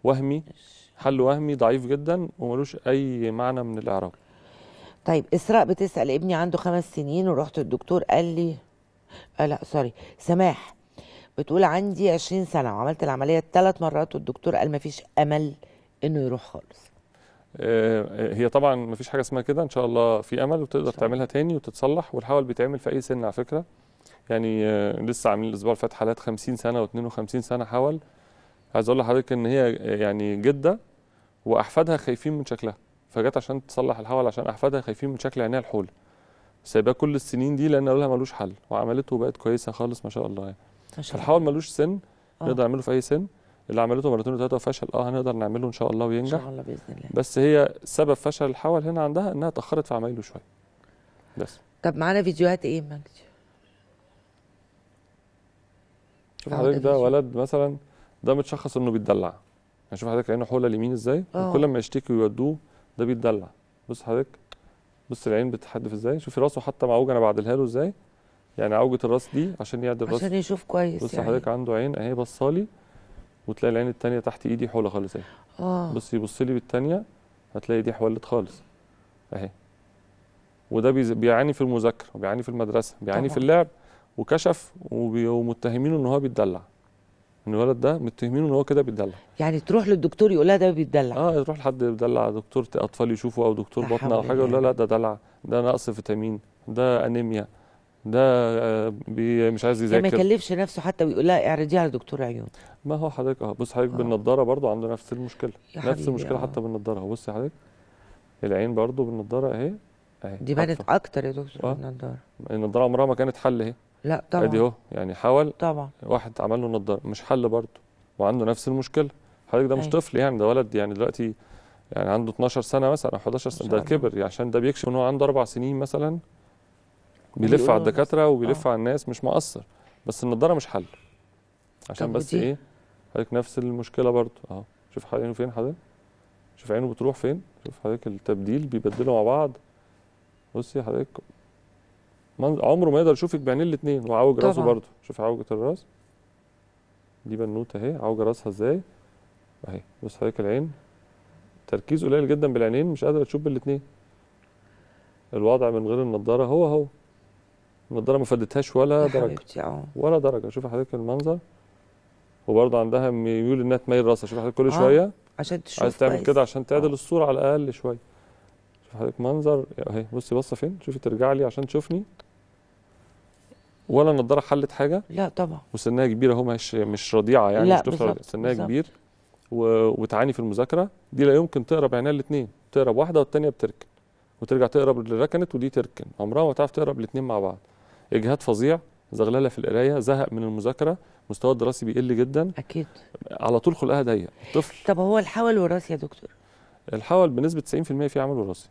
وهمي، حل وهمي ضعيف جدا وملوش اي معنى من الاعراب. طيب إسراء بتسأل، ابني عنده خمس سنين ورحت الدكتور قال لي آه لا سوري سماح بتقول عندي عشرين سنة وعملت العملية ثلاث مرات والدكتور قال مفيش أمل إنه يروح خالص. آه هي طبعا مفيش حاجة اسمها كده، إن شاء الله في أمل وتقدر تعملها تاني وتتصلح، والحول بيتعمل في أي سن على فكرة. يعني آه لسه عاملين الأسبوع اللي فات حالات خمسين سنة و52 سنة حول. عايز أقول لحضرتك إن هي يعني جدة وأحفادها خايفين من شكلها، فجت عشان تصلح الحول عشان احفادها خايفين من شكل عينيها الحول، سايباه كل السنين دي لان قالولها ملوش حل، وعملته وبقت كويسه خالص ما شاء الله. يعني الحول ملوش سن، آه. نقدر نعمله في اي سن. اللي عملته مرتين وثلاثه وفشل اه هنقدر نعمله ان شاء الله وينجح ان شاء الله باذن الله. بس هي سبب فشل الحول هنا عندها انها اتاخرت في عمايله شويه بس. طب معانا فيديوهات ايه مجدي؟ شوف حضرتك ده ولد مثلا، ده متشخص انه بيتدلع. يعني شوف حضرتك عينه حوله اليمين ازاي، وكل ما يشتكي ويودوه ده بيتدلع. بص حضرتك، بص العين بتتحدف ازاي، شوفي راسه حتى معوجه انا بعدلها له ازاي، يعني عوجه الراس دي عشان يعدل راسه عشان يشوف كويس. بص يعني. حضرتك عنده عين اهي بصالي، وتلاقي العين الثانيه تحت ايدي حوله خالص اهي. اه بصي بصلي بالثانيه هتلاقي دي حولت خالص اهي. وده بيعاني في المذاكره وبيعاني في المدرسه، بيعاني في اللعب، وكشف ومتهمينه ان هو بيتدلع. الولد ده متهمينه ان هو كده بيتدلع. يعني تروح للدكتور يقول لها ده بيتدلع. اه تروح لحد بيتدلع، دكتور اطفال يشوفه او دكتور بطنه او حاجه، يقول لها لا ده دلع، ده نقص فيتامين، ده انيميا، ده مش عايز يذاكر. ما يكلفش نفسه حتى ويقول لها اعرضيها على دكتور عيون. ما هو حضرتك اهو، بص حضرتك آه. بالنضاره برضه عنده نفس المشكله، نفس المشكله آه. حتى بالنضاره اهو. بص حضرتك العين برضه بالنضاره اهي اهي دي بانت اكتر يا دكتور. آه. النضاره النضاره عمرها ما كانت حل اهي. لا طبعا ادي اهو، يعني حاول طبعا واحد عمل له نضاره مش حل برضه وعنده نفس المشكله. حضرتك ده مش أيه. طفل يعني، ده ولد يعني دلوقتي يعني عنده اتناشر سنه مثلا او حداشر سنه، ده كبر. عشان ده بيكشف ان هو عنده اربع سنين مثلا بيلف على الدكاتره وبيلف على الناس، مش مقصر، بس النضاره مش حل. عشان بس ودي. ايه حضرتك نفس المشكله برضه اهو. شوف عينه فين حضرتك، شوف عينه بتروح فين، شوف حضرتك التبديل بيبدلوا مع بعض. بصي حضرتك عمره ما يقدر يشوفك بعينين الاثنين، وعوج راسه برضه. شوف عوجه الراس دي بنوته اهي، عوجه راسها ازاي اهي. بص حضرتك العين تركيز قليل جدا بالعينين، مش قادره تشوف بالاثنين. الوضع من غير النضاره هو هو، النضاره ما فادتهاش ولا درجه ولا درجه. شوف حضرتك المنظر، وبرضه عندها ميول انها تميل راسها. شوف حضرتك كل شويه عشان تشوف، عايز تعمل كده عشان تعدل الصوره على الاقل شويه. شوف حضرتك منظر اهي، بصي بصه فين، شوفي ترجع لي عشان تشوفني. ولا النضاره حلت حاجه، لا طبعا، وسنها كبيره اهو، مش مش رضيعه يعني، مش طفله، سنها كبير وتعاني في المذاكره. دي لا يمكن تقرب عينيها الاثنين، تقرب واحده والثانيه بتركن، وترجع تقرب اللي ركنت ودي تركن، عمرها ما تعرف تقرب الاثنين مع بعض. اجهاد فظيع، زغلله في القرايه، زهق من المذاكره، مستوى الدراسي بيقل جدا اكيد، على طول خلقها ضيق الطفل. طب هو الحول وراثي يا دكتور؟ الحول بنسبه تسعين بالمية في عامل وراثي،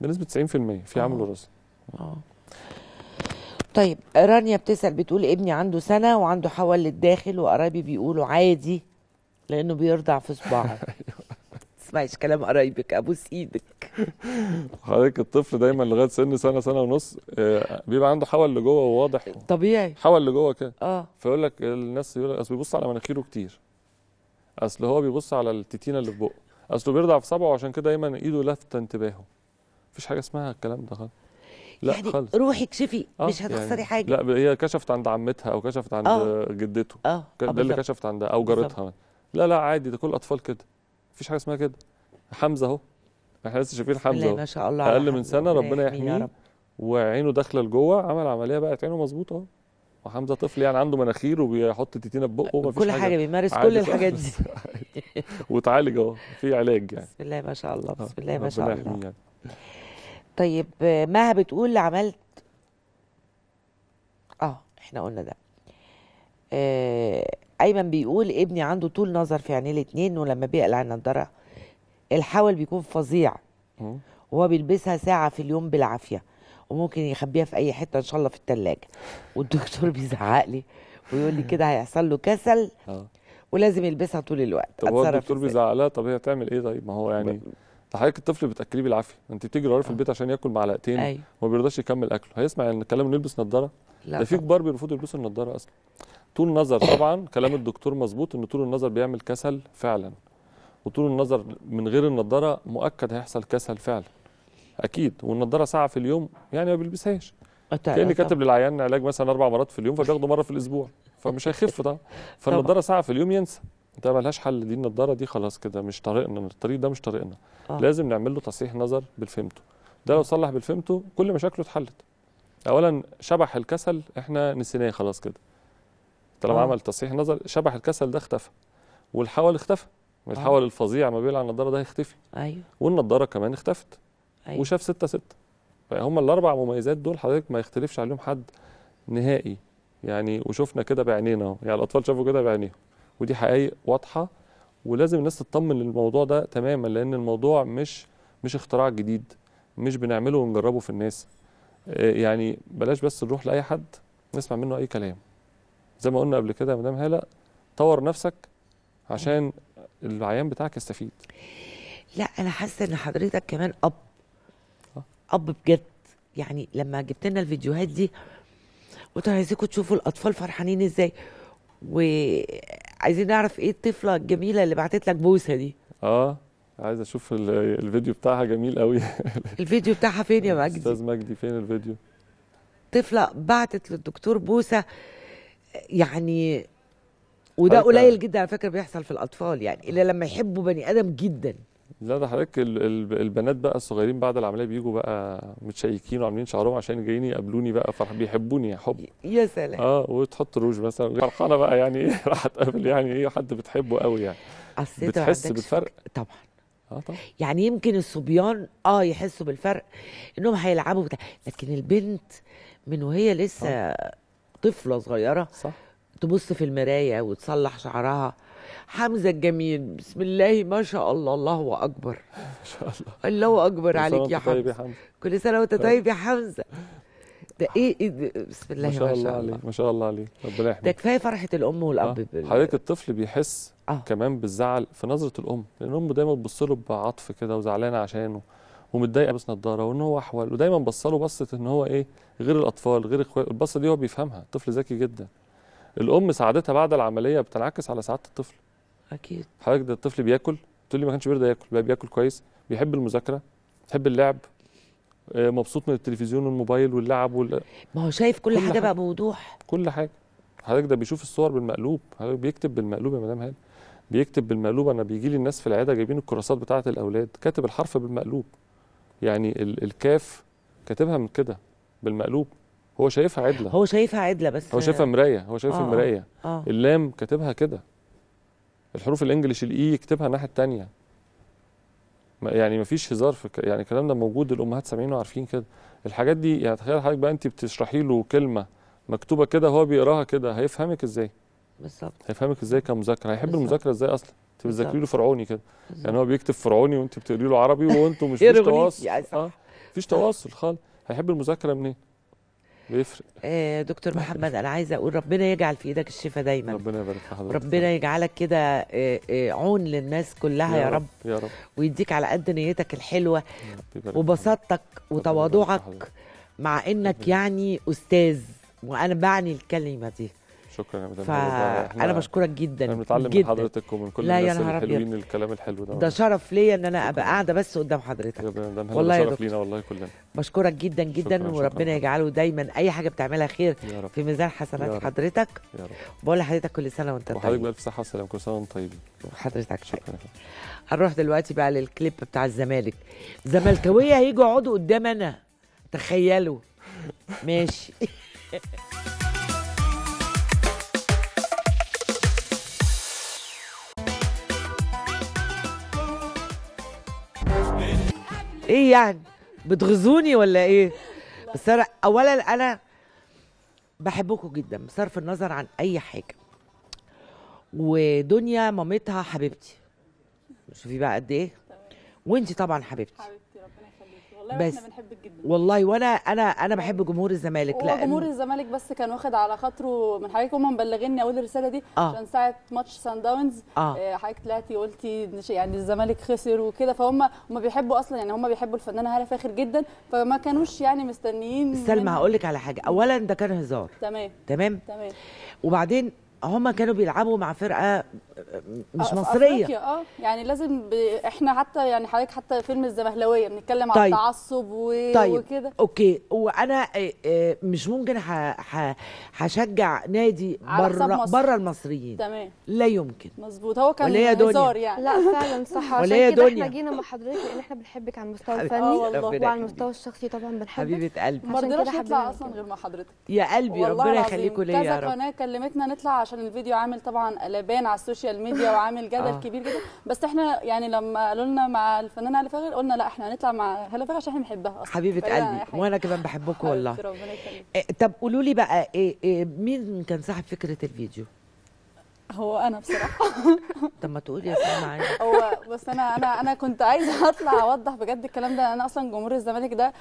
بنسبه تسعين بالمية في عامل وراثي. اه طيب رانيا بتسال بتقول ابني عنده سنه وعنده حول للداخل، وقرايبي بيقولوا عادي لانه بيرضع في صباعه. تسمعيش كلام قرايبك، ابوس ايدك. حضرتك الطفل دايما لغايه سن سنه سنه ونص بيبقى عنده حول لجوه، وواضح طبيعي حول لجوه كده. اه فيقول لك الناس، يقول لك اصل بيبص على مناخيره كتير، اصل هو بيبص على التتينه اللي في بقه، اصله بيرضع في صبعه وعشان كده دايما ايده لافته انتباهه. مفيش حاجه اسمها الكلام ده خالص، لا يعني خالص. روحي اكشفي، آه مش هتخسري يعني حاجه. لا هي كشفت عند عمتها او كشفت عند آه. جدته، اه ده اللي كشفت عندها او جارتها. لا لا عادي، ده كل الاطفال كده، مفيش حاجه اسمها كده. حمزه اهو، احنا لسه شايفين حمزه ما شاء الله، اقل من سنه، ربنا يحميه، وعينه داخله لجوه، عمل عمليه بقت عينه مظبوطه اهو. وحمزه طفل يعني عنده مناخير وبيحط تيتينه في بقه، ومفيش كل حاجه, حاجة بيمارس كل الحاجات دي. وتعالج اهو، في علاج يعني، بسم الله ما شاء الله، بسم الله ما شاء الله يعني. طيب مها بتقول عملت اه احنا قلنا ده. آه ايمن بيقول ابني عنده طول نظر في عينيه الاثنين، ولما بيقلع النضاره الحول بيكون فظيع، وهو بيلبسها ساعه في اليوم بالعافيه، وممكن يخبيها في اي حته ان شاء الله في الثلاجه. والدكتور بيزعق لي ويقول لي كده هيحصل له كسل ولازم يلبسها طول الوقت. طب هو الدكتور بيزعق لها، طب هي تعمل ايه؟ طيب ما هو يعني حضرتك الطفل بتاكليه بالعافيه، انت بتجري وراه في البيت عشان ياكل معلقتين أيوه. وما بيرضاش يكمل اكله، هيسمع ان كلامه نلبس نضاره؟ ده في كبار بيرفضوا يلبسوا النضاره اصلا. طول النظر طبعا كلام الدكتور مظبوط، ان طول النظر بيعمل كسل فعلا، وطول النظر من غير النضاره مؤكد هيحصل كسل فعلا اكيد. والنضاره ساعه في اليوم يعني ما بيلبسهاش، كأني كاتب للعيان علاج مثلا اربع مرات في اليوم فبياخده مره في الاسبوع، فمش هيخف طبعا. فالنضاره ساعه في اليوم ينسى، ده مالهاش حل، دي النضاره دي خلاص كده مش طريقنا، الطريق ده مش طريقنا. آه. لازم نعمل له تصحيح نظر بالفيمتو، ده لو صلح بالفيمتو كل مشاكله اتحلت. اولا شبح الكسل احنا نسيناه خلاص كده، طالما آه. عمل تصحيح نظر شبح الكسل ده اختفى، والحول اختفى، الحول آه. الفظيع ما بيقلع النضاره ده هيختفي. ايوه والنضاره كمان اختفت. ايوه وشاف ستة ستة، فهم الاربع مميزات دول حضرتك ما يختلفش عليهم حد نهائي يعني. وشفنا كده بعينينا اهو، يعني الاطفال شافوا كده بعينيهم، ودي حقائق واضحه، ولازم الناس تطمن للموضوع ده تماما، لان الموضوع مش مش اختراع جديد، مش بنعمله ونجربه في الناس يعني. بلاش بس نروح لاي حد نسمع منه اي كلام. زي ما قلنا قبل كده يا مدام هاله، طور نفسك عشان العيان بتاعك يستفيد. لا انا حاسه ان حضرتك كمان اب اب بجد يعني. لما جبت لنا الفيديوهات دي قلت عايزيكم تشوفوا الاطفال فرحانين ازاي، وعايزين نعرف ايه الطفله الجميله اللي بعتت لك بوسه دي. اه عايز اشوف الفيديو بتاعها، جميل قوي. الفيديو بتاعها فين يا مجدي؟ استاذ مجدي فين الفيديو؟ طفله بعتت للدكتور بوسه يعني، وده قليل جدا على فكره بيحصل في الاطفال يعني، الا لما يحبوا بني ادم جدا. لا ده حضرتك البنات بقى الصغيرين بعد العمليه بيجوا بقى متشيكين وعاملين شعرهم عشان جايين يقابلوني بقى، فرح بيحبوني يا حب. يا سلام. اه وتحط روج مثلا، فرحانه بقى يعني ايه، راح تقابل يعني ايه حد بتحبه قوي يعني، بتحس بالفرق طبعا. اه طبعا يعني يمكن الصبيان اه يحسوا بالفرق انهم هيلعبوا بتاع، لكن البنت من وهي لسه آه. طفله صغيره صح، تبص في المرايه وتصلح شعرها. حمزه الجميل، بسم الله ما شاء الله، الله اكبر. ما شاء الله، الله اكبر عليك يا حمزه. كل سنه وانت طيب يا حمزه. ده ايه, إيه بسم الله ما شاء الله عليك ما شاء الله عليك ربنا يحميك. ده كفايه فرحه الام والاب. آه. حضرتك الطفل بيحس آه. كمان بالزعل في نظره الام، لان امه دايما بتبص له بعطف كده وزعلانه عشانه ومتضايقه بس نضاره وان هو احول، ودايما بص له بصه ان هو ايه غير الاطفال غير اخواته، البصه دي هو بيفهمها، الطفل ذكي جدا. الام سعادتها بعد العمليه بتنعكس على سعاده الطفل. اكيد. حضرتك ده الطفل بياكل، بتقول لي ما كانش بيرضى ياكل، بقى بياكل كويس، بيحب المذاكره، بيحب اللعب، مبسوط من التلفزيون والموبايل واللعب وال... ما هو شايف كل, كل حاجه بقى بوضوح، كل حاجه. حضرتك ده بيشوف الصور بالمقلوب، حضرتك بيكتب بالمقلوب يا مدام هاني، بيكتب بالمقلوب. انا بيجي لي الناس في العياده جايبين الكراسات بتاعه الاولاد كاتب الحرف بالمقلوب، يعني ال... الكاف كاتبها من كده بالمقلوب، هو شايفها عدله، هو شايفها عدله بس هو شايفها مرايه، هو شايفها آه مرايه. آه. اللام كاتبها كده، الحروف الانجليش الاي يكتبها الناحيه الثانيه، يعني مفيش هزار في ك... يعني الكلام ده موجود، الامهات سامعينه وعارفين كده الحاجات دي. يعني تخيل حضرتك بقى انت بتشرحي له كلمه مكتوبه كده هو بيقراها كده، هيفهمك ازاي؟ بالظبط. هيفهمك ازاي كمذاكره؟ هيحب المذاكره ازاي اصلا؟ انت بتذاكري له فرعوني كده، يعني هو بيكتب فرعوني وانت بتقري له عربي وانتوا مش مفيش تواصل. اه مفيش تواصل خالص. هيحب المذاكره منين؟ بيفرق. آه دكتور محمد انا عايزه اقول ربنا يجعل في ايدك الشفاء دايما، ربنا يبارك في حضرتك، ربنا يجعلك كده آه آه عون للناس كلها يا, يا رب يا رب، ويديك على قد نيتك الحلوه وبساطتك وتواضعك، مع انك يعني استاذ وانا بعني الكلمه دي. شكرا يا مدام، فانا بشكرك جدا. انا بتعلم من حضرتك ومن كل الناس الحلوين الكلام الحلو ده، ده شرف ليا ان انا ابقى قاعده بس قدام حضرتك يا والله يا دكتور، والله كلنا بشكرك جدا جدا. شكرا وربنا شكرا. يجعله دايما اي حاجه بتعملها خير في ميزان حسنات حضرتك يا رب. بقول لحضرتك كل سنه وانت طيب، وحضرتك بألف صحه وسلامه، كل سنه وانت طيب حضرتك. شكرا. هنروح دلوقتي بقى للكليب بتاع الزمالك، زملكاويه هيجوا يقعدوا قدام انا، تخيلوا ماشي. ايه يعني بتغزوني ولا ايه؟ بس انا اولا انا بحبكم جدا بصرف النظر عن اي حاجه، ودنيا مامتها حبيبتي، شوفي بقى قد ايه، وانت طبعا حبيبتي حبيبتي ربنا يخليكي والله، واحنا بنحبك جدا والله. وانا انا انا بحب جمهور الزمالك، لا جمهور الزمالك بس كان واخد على خاطره من حضرتك، هم مبلغيني اول الرساله دي عشان آه. ساعه ماتش سان داونز آه. حضرتك طلعتي قلتي يعني الزمالك خسر وكده، فهم هم بيحبوا اصلا، يعني هم بيحبوا الفنانه هاله فاخر جدا، فما كانوش يعني مستنيين. سلمى هقول لك على حاجه، اولا ده كان هزار تمام تمام تمام، وبعدين هما كانوا بيلعبوا مع فرقه مش مصريه أفريقيا. اه يعني لازم ب... احنا حتى يعني حضرتك حتى فيلم الزمهلاويه بنتكلم طيب. عن التعصب و... طيب. وكده. اوكي، وانا مش ممكن هشجع ح... ح... نادي بره بره المصريين تمام، لا يمكن. مظبوط، هو كان هزار يعني. لا فعلا صح، عشان كده احنا جينا مع حضرتك لان احنا بنحبك على المستوى الفني وعلى المستوى الشخصي طبعا بنحبك حبيبه قلبي، ما رضيناش نطلع اصلا غير مع حضرتك يا قلبي، ربنا يخليكوا ليا يا رب. كذا قناه كلمتنا نطلع عشان الفيديو عامل طبعا قلبان على السوشيال ميديا وعامل جدل آه. كبير جدا، بس احنا يعني لما قالوا لنا مع الفنانه هاله فاخر قلنا لا احنا هنطلع مع هاله فاخر عشان احنا بنحبها اصلا حبيبه قلبي، وانا كمان بحبكم والله. طب قولوا لي بقى ايه, إيه مين كان صاحب فكره الفيديو؟ هو انا بصراحه. طب ما تقولي يا سلمى عادي. هو بس انا انا انا كنت عايزه اطلع اوضح بجد الكلام ده، انا اصلا جمهور الزمالك ده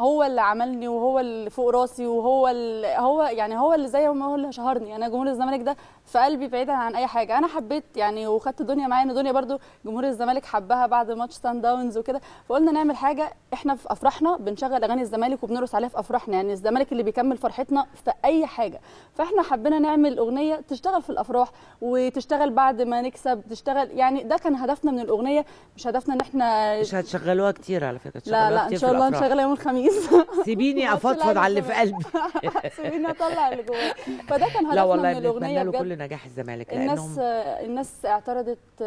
هو اللي عملني وهو اللي فوق راسي وهو اللي هو يعني هو اللي زي ما هو اللي شهرني. انا جمهور الزمالك ده في قلبي بعيدا عن اي حاجه، انا حبيت يعني وخدت دنيا معايا، ان دنيا برده جمهور الزمالك حبها بعد ماتش سان داونز وكده، فقلنا نعمل حاجه احنا في افراحنا بنشغل اغاني الزمالك وبنرقص عليها في افراحنا، يعني الزمالك اللي بيكمل فرحتنا في اي حاجه، فاحنا حبينا نعمل اغنيه تشتغل في الافراح وتشتغل بعد ما نكسب تشتغل، يعني ده كان هدفنا من الاغنيه، مش هدفنا ان احنا مش هتشغلوها كتير على فكره، لا لا ان شاء الله هنشغلها يوم الخميس. سيبيني افضفض على اللي في قلبي، سيبيني اطلع اللي جوايا، فده كان هدفنا من الاغنيه. بجد كل نجاح الزمالك، الناس الناس اعترضت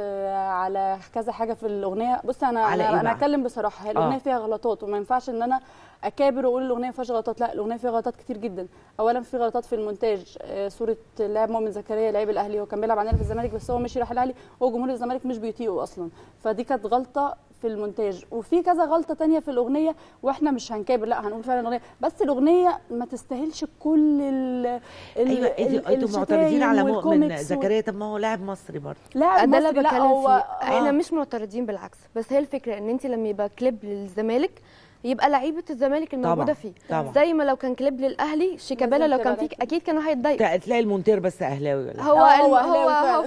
على كذا حاجه في الاغنيه. بص انا انا, أنا اتكلم بصراحه، هي الاغنيه آه. فيها غلطات، وما ينفعش ان انا اكابر واقول الاغنيه ما فيهاش غلطات، لا الاغنيه فيها غلطات كتير جدا. اولا في غلطات في المونتاج، صوره اللاعب مؤمن زكريا لعيب الاهلي، هو كان بيلعب عندنا في الزمالك بس هو مشي راح الاهلي، هو جمهور الزمالك مش بيطيقه اصلا، فدي كانت غلطه في المونتاج. وفي كذا غلطه تانية في الاغنيه، واحنا مش هنكابر لا هنقول فعلا الاغنيه، بس الاغنيه ما تستاهلش كل ال ايوه انتوا معترضين على مؤمن زكريا، طب ما هو لاعب مصري برضه، لاعب مصري لا هو احنا مش معترضين بالعكس، بس هي الفكره ان انت لما يبقى كليب للزمالك يبقى لعيبه الزمالك الموجوده فيه، طبعا. زي ما لو كان كليب للاهلي شيكابالا لو كان فيك اكيد كانوا هيتضايقوا، تلاقي المونتير بس اهلاوي، هو هو هو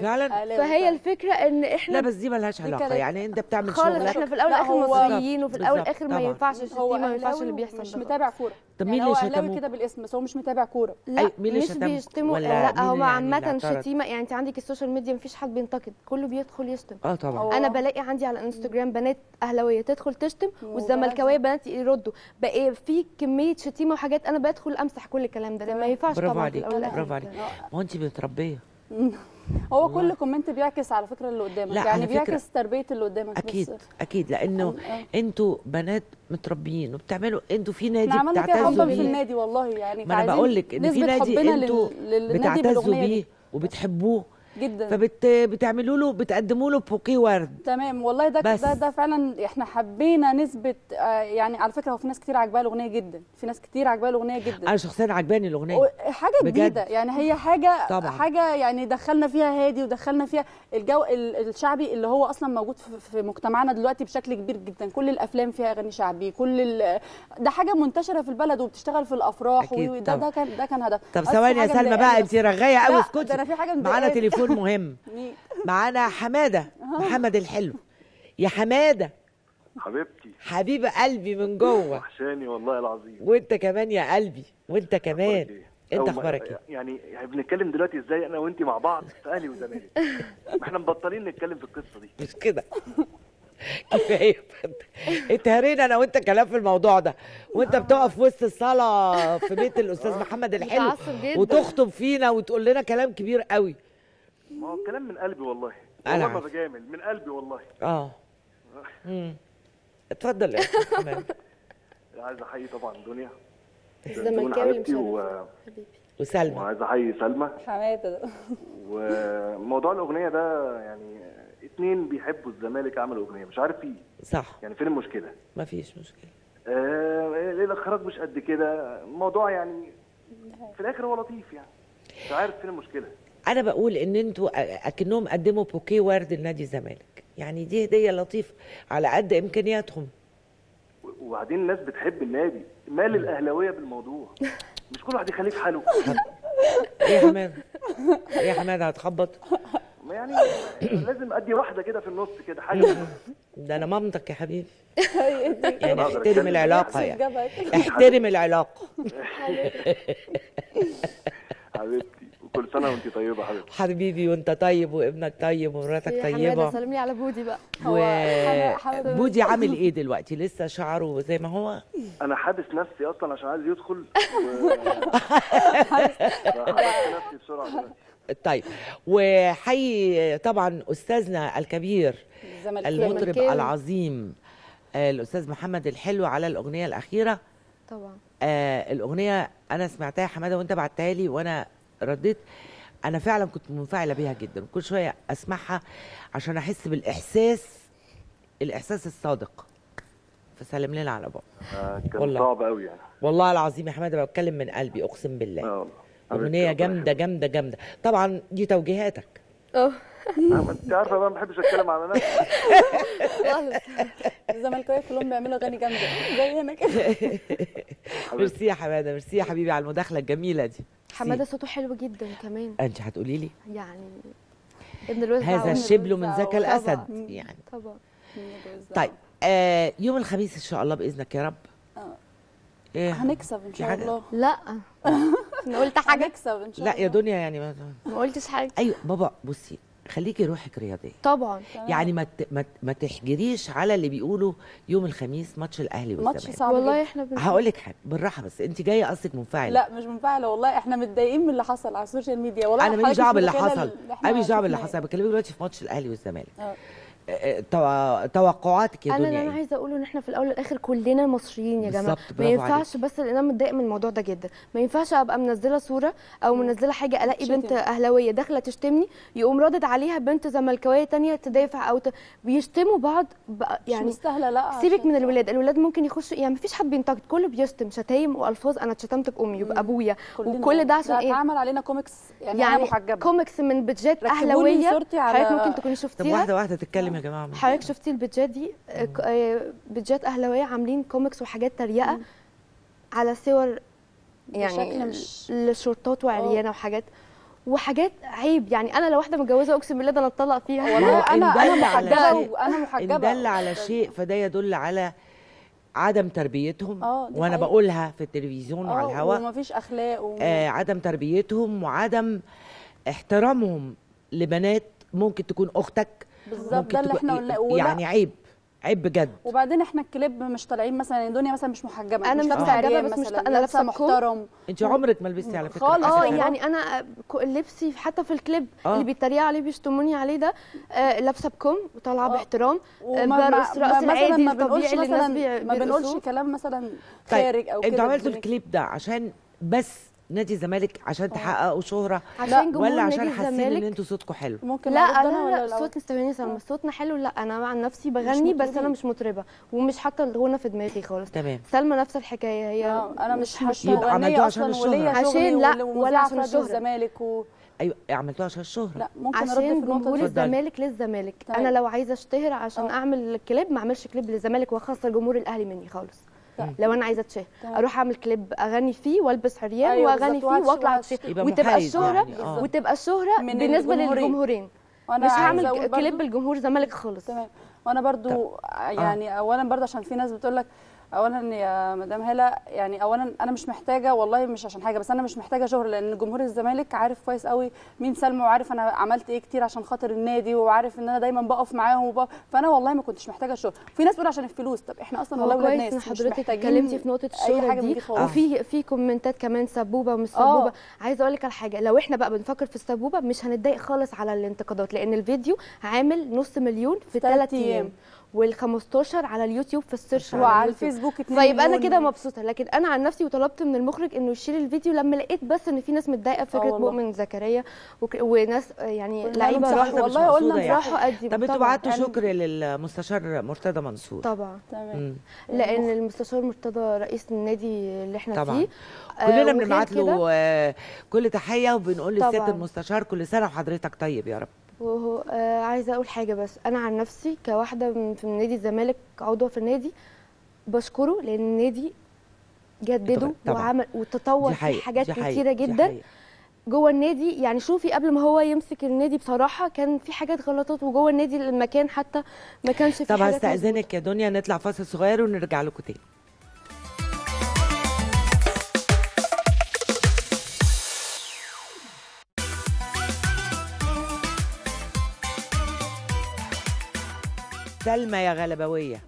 فعلا اهلاوي. فهي الفكره ان احنا لا بس دي مالهاش علاقه، يعني انت بتعمل شغلك خالص، احنا في الاول والاخر مصريين وفي الاول والاخر ما ينفعش الشتيمه، ما ينفعش اللي بيحصل، مش متابع كوره. طب مين اللي شتمه كده بالاسم؟ بس هو مش متابع كوره، لا مش بيشتموا، لا هو عامه شتيمه، يعني انت عندك السوشيال ميديا مفيش حد بينتقد، كله بيدخل يشتم. اه طبعا انا بلاقي عندي على انستجرام بنات اهلاويه تدخل تشتم والزملكاويه بنات يردوا، بقى في كميه شتيمه وحاجات انا بدخل امسح كل الكلام ده، ده ما ينفعش طبعا. برافو عليك، برافو عليك، ما انت متربيه. هو كل كومنت بيعكس على فكره اللي قدامك، يعني بيعكس تربيه اللي قدامك. اكيد بس. اكيد، لانه انتوا بنات متربيين وبتعملوا، انتوا في نادي بتعتزوا بيه في النادي، والله يعني ما انا بقول لك ان في نادي انتوا بتعتزوا بيه وبتحبوه جدا، فبتعملوا له بتقدموا له بوكيه ورد. تمام والله ده ده ده فعلا احنا حبينا نثبت. آه يعني على فكره هو في ناس كتير عجبها الاغنيه جدا، في ناس كتير عجبها الاغنيه جدا، انا شخصيا عجباني الاغنيه، حاجه جديده يعني، هي حاجه طبعا. حاجه يعني دخلنا فيها هادي ودخلنا فيها الجو الشعبي اللي هو اصلا موجود في مجتمعنا دلوقتي بشكل كبير جدا، كل الافلام فيها اغاني شعبي، كل ده حاجه منتشره في البلد وبتشتغل في الافراح، وده ده كان ده كان هدف. طب ثواني يا سلمى بقى، انت رغايه قوي، اسكتي معانا تليفون مهم. معانا حماده محمد الحلو. يا حماده حبيبتي، حبيبه قلبي من جوه، وحشاني والله العظيم. وانت كمان يا قلبي، وانت كمان. انت اخبارك ايه؟ يعني بنتكلم دلوقتي ازاي انا وانت مع بعض في اهلي وزمالك؟ احنا مبطلين نتكلم في القصه دي، مش كده؟ كفايه اتهرينا انا وانت كلام في الموضوع ده، وانت بتقف وسط الصاله في بيت الاستاذ محمد الحلو وتخطب فينا وتقول لنا كلام كبير قوي. ما هو الكلام من قلبي والله، انا ما بجامل، من قلبي والله. اه امم اتفضل يا استاذ. عايز احيي طبعا دنيا حبيبتي و... وسلمى، وعايز احيي سلمى حماده. وموضوع الاغنيه ده يعني اتنين بيحبوا الزمالك عملوا اغنيه، مش عارف ايه صح، يعني فين المشكله؟ ما فيش مشكله. آه... الاخراج مش قد كده، الموضوع يعني في الاخر هو لطيف، يعني مش عارف فين المشكله. أنا بقول إن أنتوا أكنهم قدموا بوكيه ورد لنادي الزمالك، يعني دي هدية لطيفة على قد إمكانياتهم. وبعدين الناس بتحب النادي، مال الأهلاوية بالموضوع؟ مش كل واحد يخليه في حاله. إيه يا حماد؟ إيه يا حماد هتخبط؟ يعني لازم أدي واحدة كده في النص كده حاجة. ده أنا مامتك يا حبيبي. يعني احترم العلاقة، يعني احترم العلاقة. حبيبتي كل سنه وانت طيبه حبيبتي. حبيبي وانت طيب وابنك طيب ومراتك طيبه. حماده سلمي على بودي بقى. و... بودي عامل ايه دلوقتي؟ لسه شعره زي ما هو؟ انا حابس نفسي اصلا عشان عايز يدخل و... حابس نفسي بسرعه دلوقتي. طيب وحي طبعا استاذنا الكبير المطرب العظيم الاستاذ محمد الحلو على الاغنيه الاخيره. طبعا آه الاغنيه انا سمعتها يا حماده وانت بعتها لي وانا رديت، انا فعلا كنت منفعله بيها جدا، كل شويه اسمعها عشان احس بالاحساس الاحساس الصادق. فسلم لنا على بعض. آه كان صعب قوي يعني والله العظيم يا حماده، بتكلم من قلبي اقسم بالله. اه اغنيه جامده جامده جامده. طبعا دي توجيهاتك. اه انت عارفه بقى ما بحبش اتكلم على نفسي خالص. الزمالكاويه كلهم بيعملوا اغاني جامده زي هنا كده. ميرسي يا حماده، ميرسي يا حبيبي على المداخله الجميله دي. حماده صوته حلو جدا كمان. انت هتقولي لي يعني ابن الوزع، هذا الشبل من ذاك الاسد يعني طبعا. طيب آه يوم الخميس ان شاء الله باذنك يا رب. اه إيه هنكسب ان شاء الله. لا انا قلت حاجه هنكسب ان شاء الله. لا يا دنيا يعني ما, ما قلتش حاجه. ايوه بابا بصي خليكي روحك رياضيه طبعا، يعني ما ما تحجريش على اللي بيقولوا يوم الخميس ماتش الاهلي والزمالك، ماتش صعب والله. احنا هقول لك حاجه بالراحه بس، انت جايه قصدك منفعله؟ لا مش منفعله والله، احنا متضايقين من اللي حصل على السوشيال ميديا والله. انا ماليش دعوه باللي حصل، انا ماليش دعوه باللي حصل، بكلمك دلوقتي في ماتش الاهلي والزمالك. اه توقعاتك يا دنيا؟ انا اللي انا عايزه اقوله ان احنا في الاول والاخر كلنا مصريين يا جماعه، ما ينفعش بس لان انا متضايق من الموضوع ده جدا، ما ينفعش ابقى منزله صوره او منزله حاجه الاقي شتم. بنت اهلاويه داخله تشتمني يقوم رادد عليها بنت زملكاويه ثانيه تدافع او ت... بيشتموا بعض يعني مش مستاهله. لا سيبك من الولاد، الولاد ممكن يخشوا يعني ما فيش حد بينتقد، كله بيشتم شتايم والفاظ. انا اتشتمت بامي وبابويا وكل ده عشان ايه؟ اتعمل علينا كوميكس يعني, يعني محجبه، كوميكس من بيدجات اهلاويه حضرتك ممكن تكوني شفتيها. طب واحده واحده تتكلم يا جماعه. حضرتك شفتي البيتجات دي؟ بيتجات اهلاويه عاملين كوميكس وحاجات تريقه على صور يعني لشرطات وعريانه وحاجات وحاجات عيب. يعني انا لو واحده متجوزه اقسم بالله ده انا اتطلق فيها والله. انا انا محجبه وانا محجبه. ان دل على شيء فده يدل على عدم تربيتهم، وانا بقولها في التلفزيون وعلى الهواء، ومفيش اخلاق و... آه عدم تربيتهم وعدم احترامهم لبنات ممكن تكون اختك بالظبط. ده اللي احنا قلناه يعني عيب، عيب بجد. وبعدين احنا الكليب مش طالعين مثلا دنيا مثلا مش محجبه، انا مش لابسه عريانه بس مش انا لابسه محترم. انت عمرك ما لبستي على فكره اه يعني انا لبسي حتى في الكليب آه. اللي بيتريقوا عليه بيشتموني عليه ده آه لابسه بكم وطالعه آه. باحترام برقص رقص العادي ما بنقولش مثلا ما بنقولش كلام مثلا خارج او كده. انتوا عملتوا الكليب ده عشان بس نادي الزمالك عشان تحققوا شهره ولا عشان حاسين ان انتوا صوتكم حلو؟ ممكن لا لا لا صوت استغني سما صوتنا حلو. لا انا عن نفسي بغني بس انا مش مطربه ومش حاطه الغنى في دماغي خالص. تمام. سلمى نفس الحكايه، هي انا مش مش مغنيه عشان الشهره عشان لا ولا عشان الزمالك و... ايوه عملتوها عشان الشهره. لا ممكن ارد في النقطه دي. الزمالك للزمالك. انا لو عايزه اشتهر عشان اعمل كليب ما اعملش كليب للزمالك واخسر جمهور الاهلي مني خالص. لو انا عايزه اتشهر اروح اعمل كليب اغني فيه والبس عريان أيوة واغني فيه واطلع اتشهر وتبقى الشهره يعني آه. وتبقى الشهره بالنسبه للجمهورين. مش هعمل كليب الجمهور زمالك خالص. تمام. وانا برضو طبعا. يعني آه. اولا برضو عشان في ناس بتقول لك اولا يا مدام هلا، يعني اولا انا مش محتاجه والله مش عشان حاجه بس انا مش محتاجه شهره، لان جمهور الزمالك عارف كويس قوي مين سلمى وعارف انا عملت ايه كتير عشان خاطر النادي وعارف ان انا دايما بقف معاهم وبقف. فانا والله ما كنتش محتاجه شهره. في ناس بتقول عشان الفلوس. طب احنا اصلا والله ولاد ناس حضرتك اتكلمتي في نقطه الشهره دي آه. وفي في كومنتات كمان سبوبه ومش سبوبه. عايزه اقول لك على حاجه، لو احنا بقى بنفكر في السبوبه مش هنتضايق خالص على الانتقادات، لان الفيديو عامل نص مليون في ثلاث ايام والخمستاشر على اليوتيوب في السيرش وعلى الفيسبوك اتنين. فيبقى انا كده مبسوطه، لكن انا عن نفسي وطلبت من المخرج انه يشيل الفيديو لما لقيت بس ان في ناس متضايقه بفكره مؤمن زكريا وك... وناس يعني لعيبه راحوا والله قلنا راحوا قدي. طب انتوا بعتوا شكر للمستشار مرتضى منصور طبعا. تمام. لان المستشار مرتضى رئيس النادي اللي احنا طبعا. فيه كلنا بنبعت له آه كل تحيه وبنقول للست المستشار كل سنه وحضرتك طيب يا رب. وهو آه عايزه اقول حاجه بس، انا عن نفسي كواحده من في نادي الزمالك عضوه في النادي بشكره، لان النادي جدده وعمل وتطور في حاجات كتيره جدا جوه النادي. يعني شوفي قبل ما هو يمسك النادي بصراحه كان في حاجات غلطات وجوه النادي المكان حتى ما كانش في. طب هستأذنك يا دنيا نطلع فاصل صغير ونرجع لكم تاني. سلمى يا غلبويه،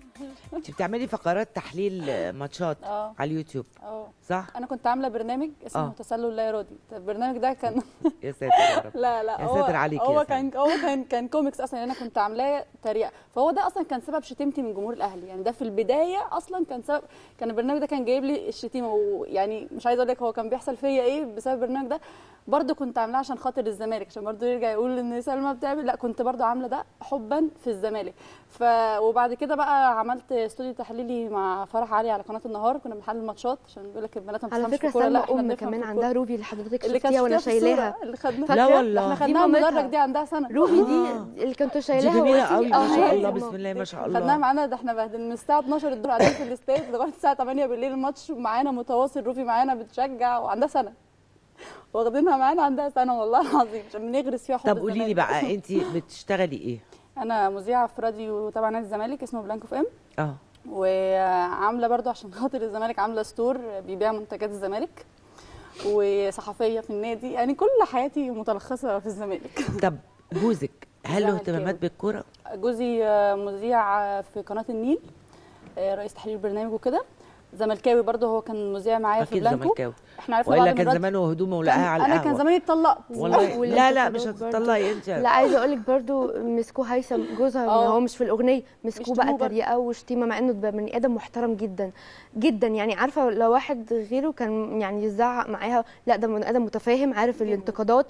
انت بتعملي فقرات تحليل ماتشات أوه. على اليوتيوب أوه. صح؟ انا كنت عامله برنامج اسمه تسلل لا يراضي. البرنامج ده كان يا ساتر يا رب. لا لا يا ساتر عليك. هو كان هو كان كان كوميكس اصلا انا كنت عاملاه تريقه، فهو ده اصلا كان سبب شتيمتي من جمهور الاهلي. يعني ده في البدايه اصلا كان سبب، كان البرنامج ده كان جايب لي الشتيمه، ويعني مش عايزه اقول لك هو كان بيحصل فيا ايه بسبب البرنامج ده. برضه كنت عاملاه عشان خاطر الزمالك، عشان برضه يرجع يقول ان سلمى بتعمل. لا كنت برضه عامله ده حبا في الزمالك. ف وبعد كده بقى عملت استوديو تحليلي مع فرح علي على قناه النهار، كنا بنحلل ماتشات عشان بيقول لك البنات ما بتفهمش في الكوره. لا احنا بنفهم كمان. عندها روبي اللي حضرتك شفتيها وانا شايلاها اللي خدناها. لا والله احنا خدناها المدرج دي عندها سنه. روبي دي اللي كنت شايلاها دي جميله قوي ما شاء الله. بسم الله ما شاء الله. خدناها معانا ده احنا بهدل من الساعه اتناشر الظهر قاعدين في الاستاد لغايه الساعه تمانية بالليل الماتش معانا متواصل. روبي معانا بتشجع وعندها سنه، واخدينها معانا عندها سنه والله العظيم عشان بنغرس فيها حب. طب قولي لي بقى انت بتشتغلي ايه؟ انا مذيعه في راديو تبع نادي الزمالك اسمه بلانكو اف ام اه، وعامله برضو عشان خاطر الزمالك عامله ستور بيبيع منتجات الزمالك، وصحفيه في النادي. يعني كل حياتي متلخصه في الزمالك. طب جوزك هل له اهتمامات بالكوره؟ جوزي مذيع في قناه النيل، رئيس تحرير برنامج وكده، زملكاوي برضه. هو كان مذيع معايا في بلانكو. زملكاوي احنا عرفنا بعض. كان زمانه هدومه ولقاها على القهوه. انا كان زماني اتطلقت والله. لا لا مش هتطلقي انت. لا عايزه اقول لك برضه مسكوه هيثم جوزها هو مش في الاغنيه، مسكوه بقى تريقه وشتيمه مع انه بني ادم محترم جدا جدا. يعني عارفه لو واحد غيره كان يعني يزعق معاها، لا ده بني ادم متفاهم عارف الانتقادات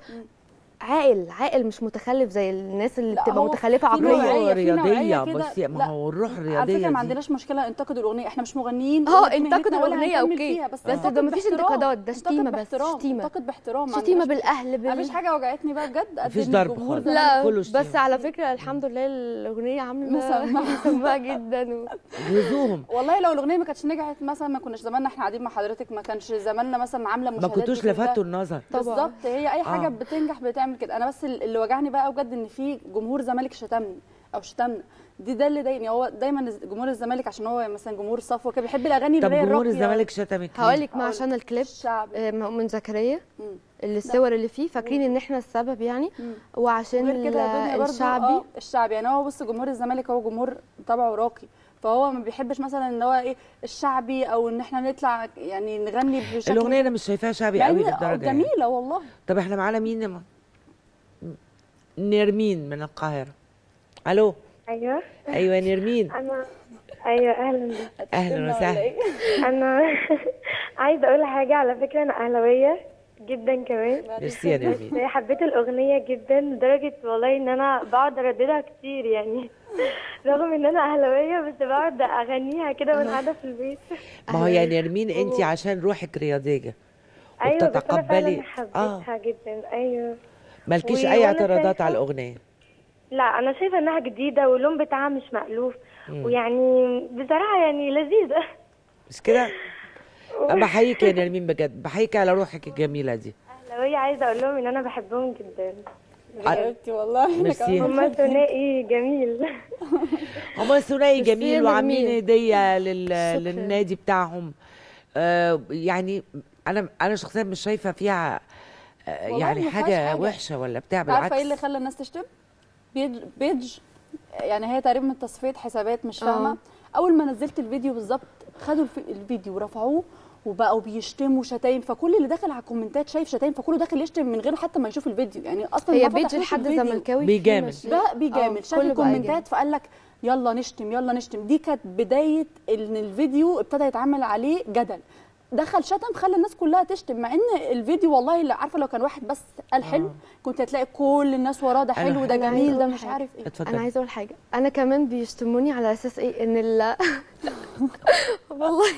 عاقل عاقل مش متخلف زي الناس اللي بتبقى متخلفه عقليه رياضيه. بس ما هو الروح الرياضيه دي ما عندناش مشكله. انتقدوا الاغنيه، احنا مش مغنيين. اه انتقدوا الاغنيه اوكي، بس ده ما فيش انتقادات، ده شتيمه بس، شتيمه انتقد باحترام، شتيمه بالاهل، ما فيش حاجه وجعتني بقى بجد قد الجمهور ده كله. بس على فكره الحمد لله الاغنيه عامله مسمعه جدا وجوزهم. والله لو الاغنيه ما كانتش نجحت مثلا ما كناش زماننا احنا قاعدين مع حضرتك، ما كانش زماننا مثلا عامله مشاهدات، ما كنتوش لفتوا النظر. بالظبط، هي اي حاجه بتنجح بتعمل كده. انا بس اللي وجعني بقى بجد ان في جمهور زمالك شتمني او شتمنا، دي ده اللي ضايقني. هو دايما جمهور الزمالك عشان هو مثلا جمهور صفوه كده بيحب الاغاني اللي هي الروك. طب جمهور الزمالك شتمك ليه؟ هقول لك ما عشان الكليب مؤمن زكريا اللي الصور اللي فيه فاكرين ان احنا السبب يعني، وعشان الشعبي الشعبي يعني. هو بص جمهور الزمالك هو جمهور طبعه راقي، فهو ما بيحبش مثلا ان هو ايه الشعبي او ان احنا نطلع يعني نغني بشكل. الاغنيه انا مش شايفاها شعبي قوي للدرجه يعني، جميله والله. طب احنا معانا مين؟ نرمين من القاهرة. الو. ايوه ايوه نرمين. انا ايوه اهلا اهلا وسهلا. انا عايزه اقول حاجه، على فكره انا اهلاويه جدا كمان. ميرسي يا نرمين. حبيت الاغنيه جدا لدرجه والله ان انا بقعد ارددها كتير يعني، رغم ان انا اهلاويه بس بقعد اغنيها كده وانا قاعده في البيت. ما هو يا نرمين انت عشان روحك رياضيه وبتتقبلي. ايوه حبيتها آه. جدا. ايوه مالكيش اي اعتراضات على الاغنيه؟ لا انا شايفه انها جديده واللون بتاعها مش مألوف، ويعني بصراحه يعني لذيذه مش كده؟ بحييك يا نرمين بجد، بحييك على روحك الجميله دي. اهلاويه عايزه اقول لهم ان انا بحبهم جدا حبيبتي والله. ميرسي. هما ثنائي جميل. هما ثنائي جميل وعاملين هديه للنادي بتاعهم. آه يعني انا انا شخصيا مش شايفه فيها يعني حاجة, حاجه وحشه ولا بتاع، بالعكس. عارفه ايه اللي خلى الناس تشتم؟ بيج, بيج يعني هي تقريبا من تصفيه حسابات مش فاهمه. اول ما نزلت الفيديو بالظبط خدوا الفيديو ورفعوه وبقوا بيشتموا شتايم، فكل اللي داخل على الكومنتات شايف شتايم، فكله داخل يشتم من غير حتى ما يشوف الفيديو يعني. اصلا هي بيج لحد زملكاوي بيجامل بيجامل شاف الكومنتات فقال لك يلا نشتم يلا نشتم. دي كانت بدايه ان الفيديو ابتدى يتعمل عليه جدل، دخل شتم خلى الناس كلها تشتم، مع ان الفيديو والله اللي عارفه لو كان واحد بس قال حلو آه. كنت هتلاقي كل الناس وراه ده حلو ده جميل ده مش عارف ايه. اتفضل. انا عايزه اقول حاجه، انا كمان بيشتموني على اساس ايه ان ال والله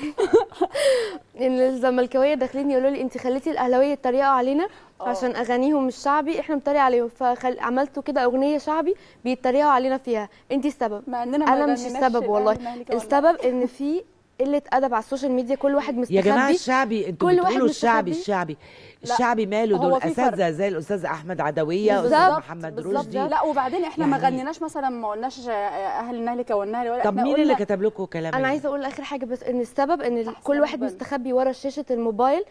ان الزملكاويه داخلين يقولوا لي انت خليتي الاهلاويه يتريقوا علينا عشان اغانيهم مش شعبي احنا بنتريق عليهم، فعملتوا كده اغنيه شعبي بيتريقوا علينا فيها، انت السبب. مع اننا انا مش السبب والله، السبب ان في قله ادب على السوشيال ميديا، كل واحد مستخبي. يا جماعه الشعبي انتوا بتقولوا الشعبي الشعبي الشعبي ماله؟ دول اساتذه زي الاستاذ احمد عدويه والاستاذ محمد رشدي. لا وبعدين احنا يعني ما غنيناش مثلا ما قلناش اهل النهل كوناها ولا. طب مين اللي كتب لكم كلام؟ انا عايزه اقول اخر حاجه بس ان السبب ان كل واحد مستخبي ورا شاشه الموبايل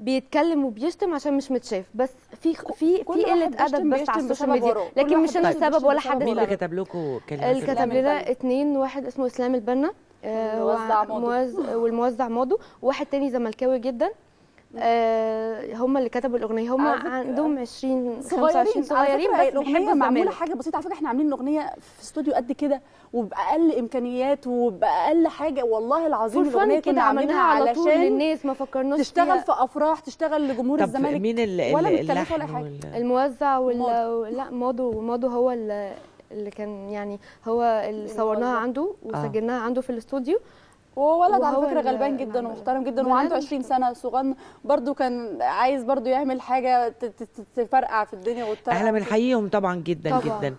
بيتكلم وبيشتم عشان مش متشاف، بس في في في قله ادب بس على السوشيال ميديا، لكن مش انا السبب ولا حد. مين اللي كتب لكم كلام؟ اللي كتب لنا اتنين، واحد اسمه اسلام البنا موزع موضوع والموزع موضوع، واحد تاني زملكاوي جدا. آه هم اللي كتبوا الاغنيه، هم عندهم عشرين خمسة وعشرين صغيرين بس الاغنيه معموله حاجه بسيطه على فكره. احنا عاملين الاغنيه في استوديو قد كده وباقل امكانيات وباقل حاجه والله العظيم. الاغنيه كده عملناها على طول للناس، ما فكرناش تشتغل في افراح تشتغل لجمهور الزمالك مين اللي ولا متكلفه ولا حاجه. الموزع وال لا ماضو ماضو هو اللي اللي كان يعني هو اللي صورناها عنده وسجلناها عنده في الاستوديو. وهو ولد على فكره غلبان جدا ومحترم جدا وعنده عشرين سنه صغنن برضه، كان عايز برضه يعمل حاجه تفرقع في الدنيا وتطلع. احنا بنحييهم طبعا جدا طبعا. جدا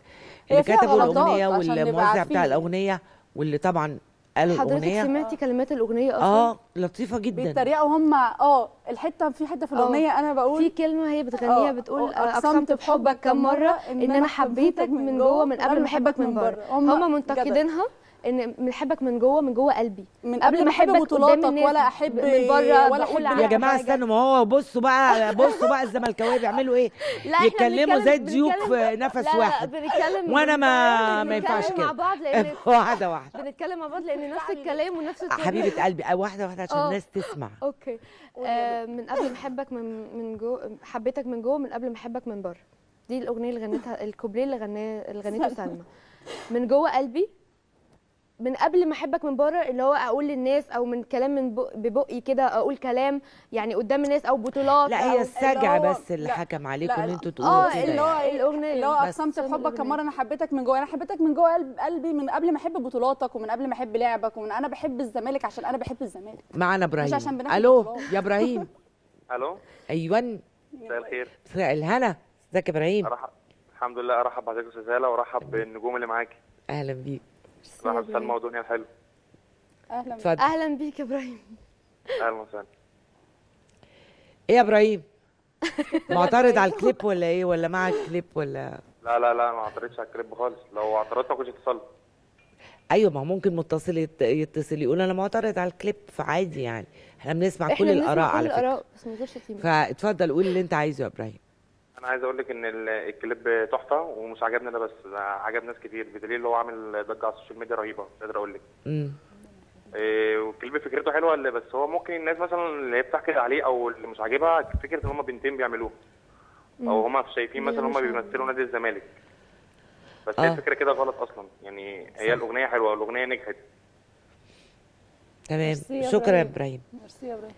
اللي كتبوا الاغنيه والموزع بتاع الاغنيه واللي طبعا قالوا الاغنيه. حضرتك سمعتي كلمات الاغنيه اصلا؟ اه لطيفه جدا. بيتريقوا هم اه الحته في حته في الاغنيه انا بقول في كلمه هي بتغنيها بتقول اقسمت بحبك كم مره ان انا حبيتك من جوه من قبل ما احبك من بره. هم منتقدينها ان بنحبك من جوه من جوه قلبي من قبل ما احب بطولاتك ولا احب من بره ولا احب. يا جماعه استنوا، ما هو بصوا بقى بصوا بقى الزملكاويه بيعملوا ايه؟ يتكلموا زي الديوك في نفس واحد وانا ما ما ينفعش كده. واحده واحده بنتكلم مع بعض لان نفس الكلام ونفس حبيبه قلبي. واحده واحده عشان الناس تسمع. اوكي من قبل ما احبك من من جوه حبيتك من جوه من قبل ما احبك من بره، دي الاغنيه اللي غنتها الكوبليه اللي غناه اللي غنته سلمى. من جوه قلبي من قبل ما احبك من بره، اللي هو اقول للناس او من كلام من ببقي كده، اقول كلام يعني قدام الناس او بطولات. لا هي السجع بس اللي حكم عليكم ان انتوا تقولوا كده. اه اللي هو الاغنيه اللي هو اقسمت بحبك كم مره، انا حبيتك من جوه، انا حبيتك من جوه قلبي من قبل ما احب بطولاتك ومن قبل ما احب لعبك، ومن انا بحب الزمالك عشان انا بحب الزمالك. معانا ابراهيم، مش عشان بنحب. الو يا ابراهيم. الو ايوان، مساء الخير. مساء الهنا، ازيك يا ابراهيم؟ الحمد لله. ارحب بحضرتك يا استاذ هاله، وارحب بالنجوم اللي معاكي. اهلا بيك. صباح الخير موضوع دنيا الحلو. اهلا بيك. اهلا بيك يا ابراهيم. اهلا وسهلا. ايه يا ابراهيم؟ معترض على الكليب ولا ايه، ولا معك كليب ولا؟ لا لا لا ما اعترضتش على الكليب خالص، لو اعترضت ما كنتش اتصلت. ايوه ما هو ممكن متصل يت... يتصل يقول انا معترض على الكليب، فعادي يعني احنا بنسمع كل الاراء على فكره. احنا بنسمع كل الاراء بس ما نقدرش نتيم. فاتفضل قول اللي انت عايزه يا ابراهيم. أنا عايز أقول لك إن الكليب تحفة، ومش عجبني أنا بس، عجب ناس كتير، بدليل هو عامل ضجة على السوشيال ميديا رهيبة، مش قادر أقول لك. امم إيه، والكليب فكرته حلوة، اللي بس هو ممكن الناس مثلا اللي هي بتحكي عليه أو اللي مش عاجبها فكرة إن هما بنتين بيعملوها، أو هما شايفين مثلا هما بيمثلوا نادي الزمالك، بس هي آه. الفكرة كده غلط أصلا، يعني هي صح. الأغنية حلوة، الأغنية نجحت. تمام، شكرا يا إبراهيم. ميرسي يا إبراهيم.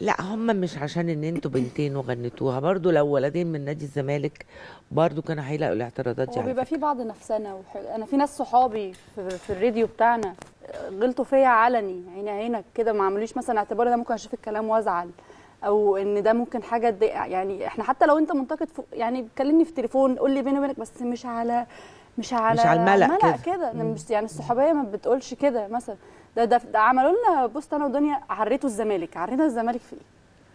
لا هم مش عشان ان انتوا بنتين وغنتوها، برضو لو ولدين من نادي الزمالك برضو كانوا هيلاقوا الاعتراضات دي. وبيبقى في بعض نفسنا وح... انا في ناس صحابي في, في الراديو بتاعنا غلطوا فيا علني، عيني عينك كده، ما عملوش مثلا اعتبار ده ممكن اشوف الكلام وازعل، او ان ده ممكن حاجه تضايق، يعني احنا حتى لو انت منتقد ف... يعني كلمني في التليفون قول لي بيني وبينك، بس مش على مش على مش على الملأ كده، انا مش يعني الصحوبيه ما بتقولش كده مثلا. ده ده, ده عملوا لنا بوست انا ودنيا، عريتوا الزمالك، عرينا الزمالك في ايه؟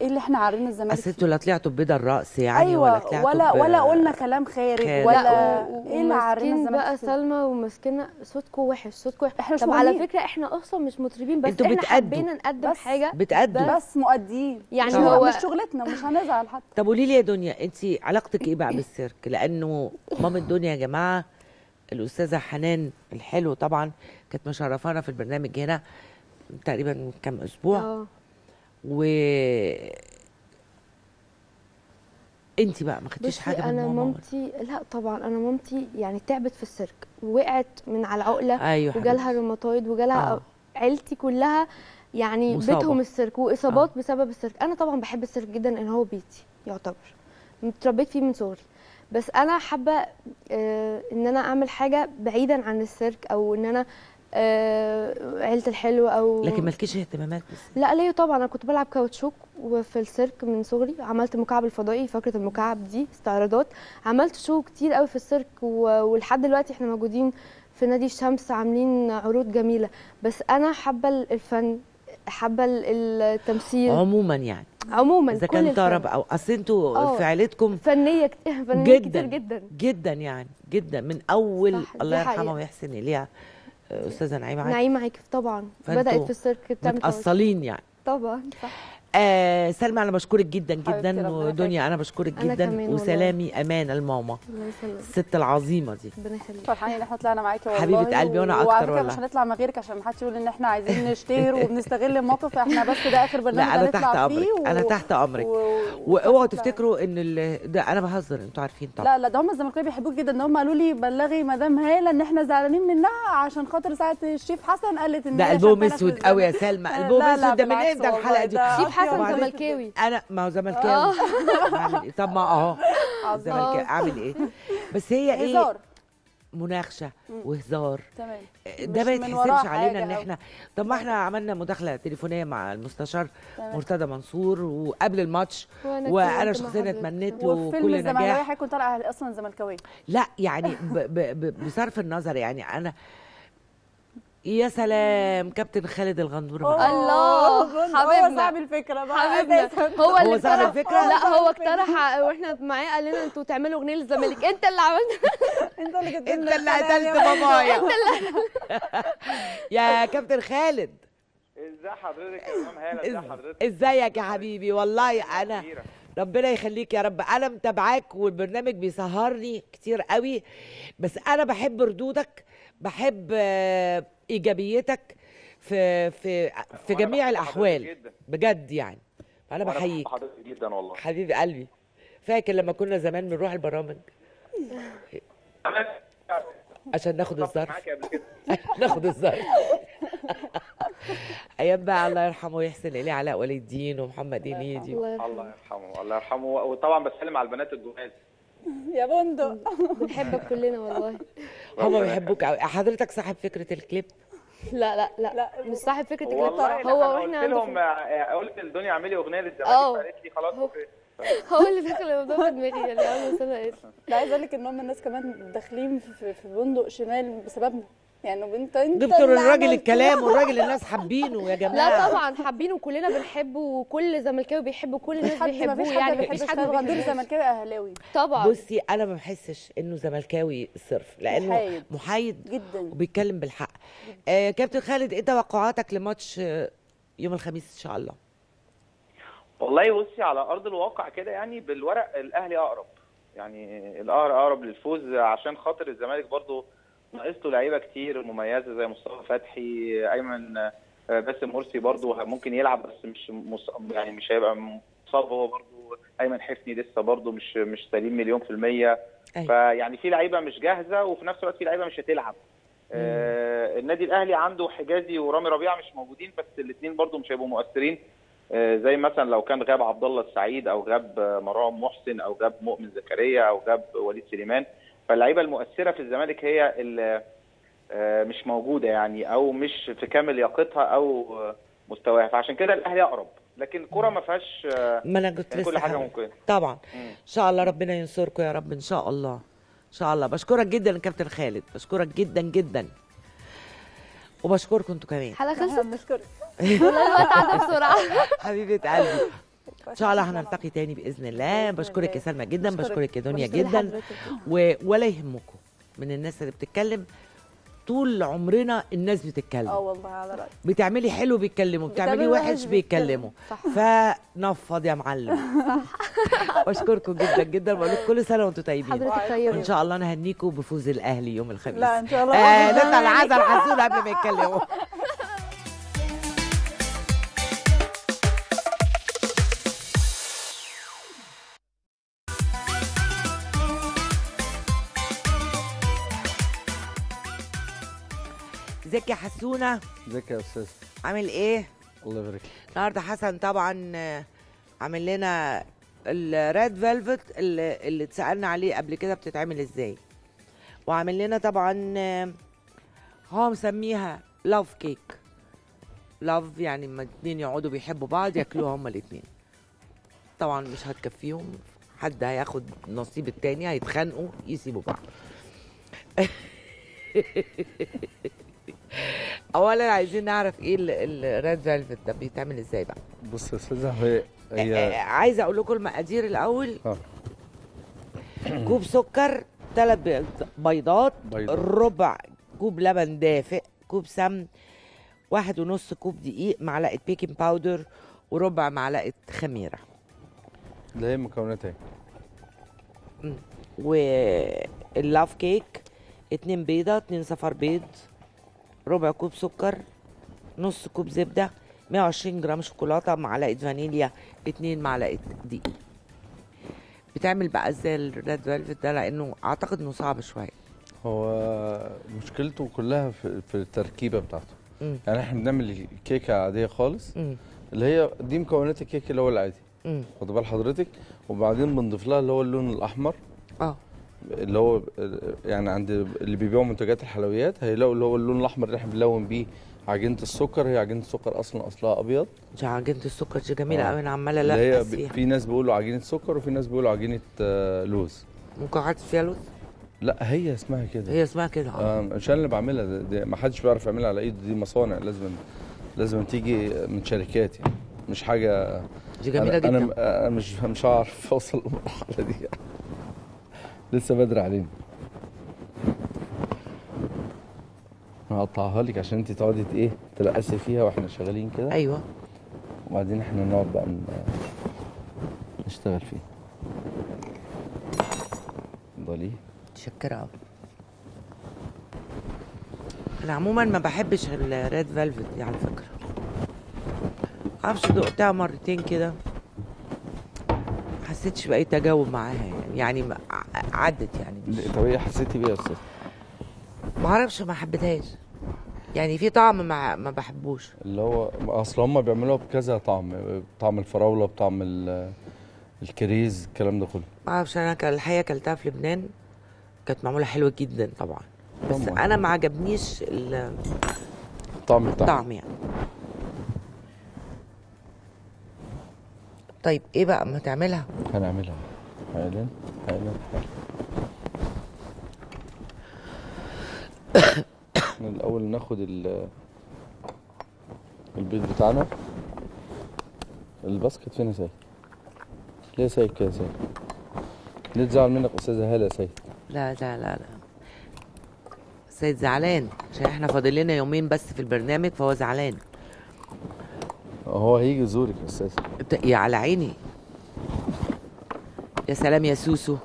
ايه اللي احنا عرينا الزمالك فيه؟ انتوا لا طلعتوا ببيضه الراس يعني، أيوة ولا طلعتوا ولا ولا قلنا كلام خارج ولا ايه اللي عرينا الزمالك بقى فيه؟ سلمى ومسكنا صوتكم وحش، صوتكم وحش. احنا طب على فكره احنا اصلا مش مطربين، بس احنا حبينا نقدم حاجه بتقدم، بس مؤدين يعني، هو مش شغلتنا مش هنزعل حتى. طب قولي لي يا دنيا، انت علاقتك ايه بقى بالسيرك؟ لانه مامة دنيا يا جماعه الاستاذه حنان الحلو طبعا كانت مشرفانا في البرنامج هنا تقريبا من كام اسبوع. اه و انت بقى ما خدتيش حاجه من ماما؟ انا مامتي لا طبعا، انا مامتي يعني تعبت في السيرك، وقعت من على عقله. أيوة وجالها روماتويد وجالها آه. عيلتي كلها يعني مصابة. بيتهم السيرك واصابات آه. بسبب السيرك. انا طبعا بحب السيرك جدا، ان هو بيتي يعتبر اتربيت فيه من صغري، بس انا حابه آه ان انا اعمل حاجه بعيدا عن السيرك، او ان انا آه عيله الحلو او. لكن مالكيش اهتمامات بس؟ لا ليه طبعا، انا كنت بلعب كاوتشوك وفي السيرك من صغري، عملت مكعب الفضائي، فكره المكعب دي استعراضات، عملت شو كتير قوي في السيرك، ولحد دلوقتي احنا موجودين في نادي الشمس عاملين عروض جميله، بس انا حابه الفن، حابه التمثيل عموما يعني. عموما اذا كان طرب او اصل انتوا في عيلتكم فنيه كتير، فنيه جدا كتير جدا جدا يعني جدا، من اول الله يرحمها ويحسن اليها استاذه نعيمه نعيمه عكف طبعا بدات في السيرك بتاعنا متأصلين يعني طبعا صح. آه سلمى انا بشكرك جدا جدا، ودنيا انا بشكرك أنا جدا، وسلامي امان الماما الست العظيمه دي. ربنا يخليك، فرحانه ان احنا طلعنا معاكي والله حبيبه قلبي، وانا اكتر والله، مش هنطلع من غيرك عشان ما حدش يقول ان احنا عايزين نشتهر وبنستغل الموقف، احنا بس ده اخر برنامج هنطلع فيه. و... انا تحت امرك، واوعوا و... تفتكروا ان ال... ده انا بهزر، انتوا عارفين طبعا. لا لا ده هم الزمالكاويه بيحبوك جدا، ان هم قالوا لي بلغي مدام هاله ان احنا زعلانين منها عشان خاطر ساعه الشيف حسن قالت ان ده قلبهم اسود قوي يا سلمى، قلبهم اسود. ده من امتى الحلقه دي؟ الشيف حسن زملكاوي، انا ما هو زملكاوي. طب ما اهو زملكاوي اعمل ايه؟ بس هي ايه هزار، مناقشه وهزار، ده ما يتحسبش علينا ان احنا. طب ما احنا عملنا مداخله تليفونيه مع المستشار مرتضى منصور وقبل الماتش، وانا شخصيا اتمنيت له كل نجاح. الزملكاوي هيكون طالع اصلا زملكاوي، لا يعني بصرف النظر يعني. انا يا سلام كابتن خالد الغندور، الله حبيبنا، هو صاحب الفكره بقى حبيبنا، هو اللي صاحب الفكره. لا هو اقترح واحنا معاه قال لنا انتوا تعملوا اغنيه للزمالك، انت اللي عملت انت اللي جبت انت اللي قتلت بابايا انت اللي يا كابتن خالد. ازي حضرتك يا ماما هاله؟ ازي حضرتك؟ ازيك يا حبيبي؟ والله انا ربنا يخليك يا رب، انا متابعاك والبرنامج بيسهرني كتير قوي، بس انا بحب ردودك، بحب ايجابيتك في في في جميع الاحوال بجد يعني، فانا بحييك جدا والله حبيب قلبي. فاكر لما كنا زمان بنروح البرامج عشان ناخد الظرف ناخد الظرف ايام بقى الله يرحمه ويحسن اليه علاء ولي الدين ومحمد هنيدي. الله يرحمه الله يرحمه وطبعا بسلم على البنات الجواز يا بندق بنحبك كلنا والله. هم بيحبوك قوي. حضرتك صاحب فكره الكليب؟ لا لا لا, لا مش صاحب فكره الكليب. هو واحنا قلت لهم قلت لدنيا اعملي اغنيه للزمالك فقالت لي خلاص اوكي هو اللي داخل الموضوع دماغي اللي عامل مسابقه ايه. لا عايز اقول لك ان هم الناس كمان داخلين في بندق شمال بسببنا يعني. انت انت دكتور الراجل الكلام والراجل الناس حابينه يا جماعه. لا طبعا حابينه كلنا بنحبه وكل زملكاوي بيحبه كل الناس بيحبوه يعني. مفيش حد غندور زملكاوي اهلاوي طبعا. بصي انا ما بحسش انه زملكاوي صرف لانه محايد, محايد جدا وبيتكلم بالحق. آه كابتن خالد ايه توقعاتك لماتش يوم الخميس ان شاء الله؟ والله بصي على ارض الواقع كده يعني بالورق الاهلي اقرب يعني الاهلي اقرب للفوز عشان خاطر الزمالك برضو ناقصته لعيبه كتير مميزه زي مصطفى فتحي ايمن باسم مرسي برضو ممكن يلعب بس مش يعني مش هيبقى مصاب هو برضو. ايمن حفني لسه برضو مش مش سليم مليون في الميه. فيعني في لعيبه مش جاهزه وفي نفس الوقت في لعيبه مش هتلعب. آه النادي الاهلي عنده حجازي ورامي ربيعه مش موجودين بس الاثنين برضو مش هيبقوا مؤثرين زي مثلا لو كان غاب عبد الله السعيد او غاب مرام محسن او غاب مؤمن زكريا او غاب وليد سليمان. فاللعيبه المؤثره في الزمالك هي اللي مش موجوده يعني او مش في كامل لياقتها او مستواها. فعشان كده الاهلي اقرب لكن الكوره ما فيهاش كل حاجه ممكن طبعا. ان شاء الله ربنا ينصركم يا رب ان شاء الله. ان شاء الله. بشكرك جدا يا كابتن خالد بشكرك جدا جدا وبشكركم انتوا كمان. حلقه خلصت بشكرك والله الوقت عدى بسرعه حبيبه قلبي. ان شاء الله هنلتقي تاني باذن الله. بشكرك يا سلمى جدا بشكرك يا دنيا جدا. ولا يهمكم من الناس اللي بتتكلم طول عمرنا الناس بتتكلم. اه والله على رايك. بتعملي حلو بيتكلموا بتعملي وحش بيتكلموا فنفض يا معلم. بشكركم جدا جدا بقول لكم كل سنه وانتم طيبين. ان شاء الله انا هنيكم بفوز الاهلي يوم الخميس. لا ان شاء الله آه نطلع العزل الحسون قبل ما يتكلموا. ازيك يا حسونه؟ ازيك يا استاذ؟ عامل ايه؟ الله يبارك لك. النهارده حسن طبعا عامل لنا الريد فيلفت اللي, اللي اتسالنا عليه قبل كده بتتعمل ازاي؟ وعامل لنا طبعا هو مسميها لاف كيك. لاف يعني اما اتنين يقعدوا بيحبوا بعض ياكلوها هما الاتنين. طبعا مش هتكفيهم حد هياخد نصيب التاني هيتخانقوا يسيبوا بعض. اولا عايزين نعرف ايه الريد فيلفت ده بيتعمل ازاي بقى؟ بص يا استاذه هي عايزه اقول لكم المقادير الاول. اه كوب سكر ثلاث بيضات ربع كوب لبن دافئ كوب سمن واحد ونص كوب دقيق معلقه بيكنج باودر وربع معلقه خميره. ده هي مكونات ايه؟ واللاف كيك اتنين بيضه اتنين صفار بيض ربع كوب سكر نص كوب زبده مية وعشرين جرام شوكولاته معلقه فانيليا اتنين معلقه دقيق. بتعمل بقى ازاي الريد فيلفت ده لانه اعتقد انه صعب شويه. هو مشكلته كلها في, في التركيبه بتاعته. م. يعني احنا بنعمل كيكه عاديه خالص. م. اللي هي دي مكونات الكيك اللي هو العادي واخد بال حضرتك. وبعدين بنضيف لها اللي هو اللون الاحمر. اه اللي هو يعني عند اللي بيبيعوا منتجات الحلويات هيلاقوا اللي هو اللون الاحمر اللي احنا بنلون بيه عجينه السكر. هي عجينه السكر اصلا اصلها ابيض. عجينه السكر دي جميله قوي. آه. انا عماله لا هي في ناس بيقولوا عجينه سكر وفي ناس بيقولوا عجينه آه لوز. ممكن حد فيها لوز؟ لا هي اسمها كده. هي اسمها كده اه مش انا اللي بعملها. ما حدش بيعرف يعملها على ايده. دي مصانع لازم لازم تيجي من شركات يعني مش حاجه دي جميله جدا. انا انا مش مش هعرف اوصل للمرحله دي يعني. لسه بدري علينا. هقطعها لك عشان انت تقعدي ايه تلقسي فيها واحنا شغالين كده. ايوه. وبعدين احنا نقعد بقى نشتغل فيها. اتفضلي. متشكره قوي. انا عموما ما بحبش الريد فيلفت دي على فكره. معرفش دقتها مرتين كده ما حسيتش باي تجاوب معاها يعني. يعني عدت يعني. طب ايه حسيتي بيه يا استاذ؟ معرفش ما حبيتهاش يعني، في طعم ما ما بحبوش اللي هو اصل هم بيعملوها بكذا طعم، طعم الفراوله بطعم الكريز الكلام ده كله ما اعرفش. انا الحقيقه اكلتها في لبنان كانت معموله حلوه جدا طبعا، بس طبعاً. انا ما عجبنيش الطعم الطعم يعني. طيب ايه بقى ما تعملها؟ هنعملها حالا حالا حالا. احنا الاول ناخد البيض بتاعنا. الباسكت فين يا سيد؟ ليه يا سيد كده يا سيد؟ ليه تزعل منك استاذه هاله يا سيد؟ لا لا لا لا سيد زعلان عشان احنا فاضل لنا يومين بس في البرنامج فهو زعلان. هو هيجي زورك يا استاذ. يا على عيني. يا سلام يا سوسو.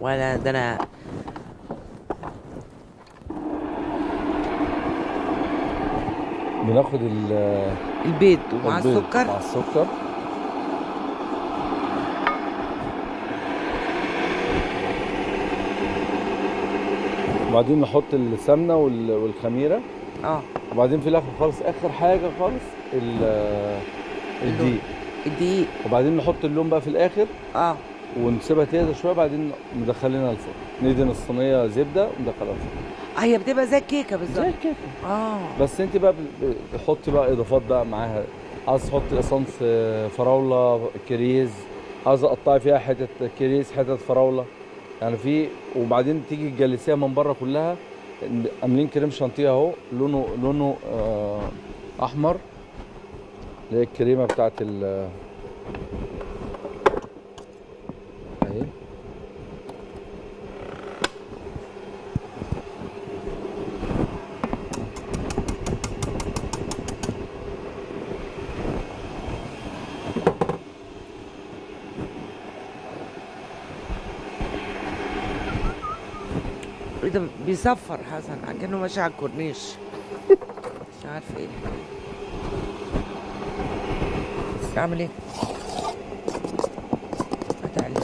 ولا ده انا بناخد البيض ومع البيض السكر مع السكر وبعدين نحط السمنه والخميره اه وبعدين في الاخر خالص اخر حاجه خالص الدقيق الدقيق وبعدين نحط اللون بقى في الاخر اه ونسيبها تهدى شويه بعدين ندخلينها الفرن، ندهن الصينيه زبده وندخلها الفرن. هي بتبقى زي الكيكه بالظبط زي الكيكه اه بس انت بقى تحطي بقى اضافات بقى معاها، عايز تحطي اصنص فراوله كريز، عايز اقطعي فيها حتت كريز حتت فراوله يعني في، وبعدين تيجي تجلسيها من بره كلها. عاملين كريم شانتيه اهو لونه لونه آه احمر اللي هي الكريمه بتاعت ال اهي بيصفر حسن كأنه ماشي على الكورنيش مش عارف ايه اعمل ايه؟ هتعلم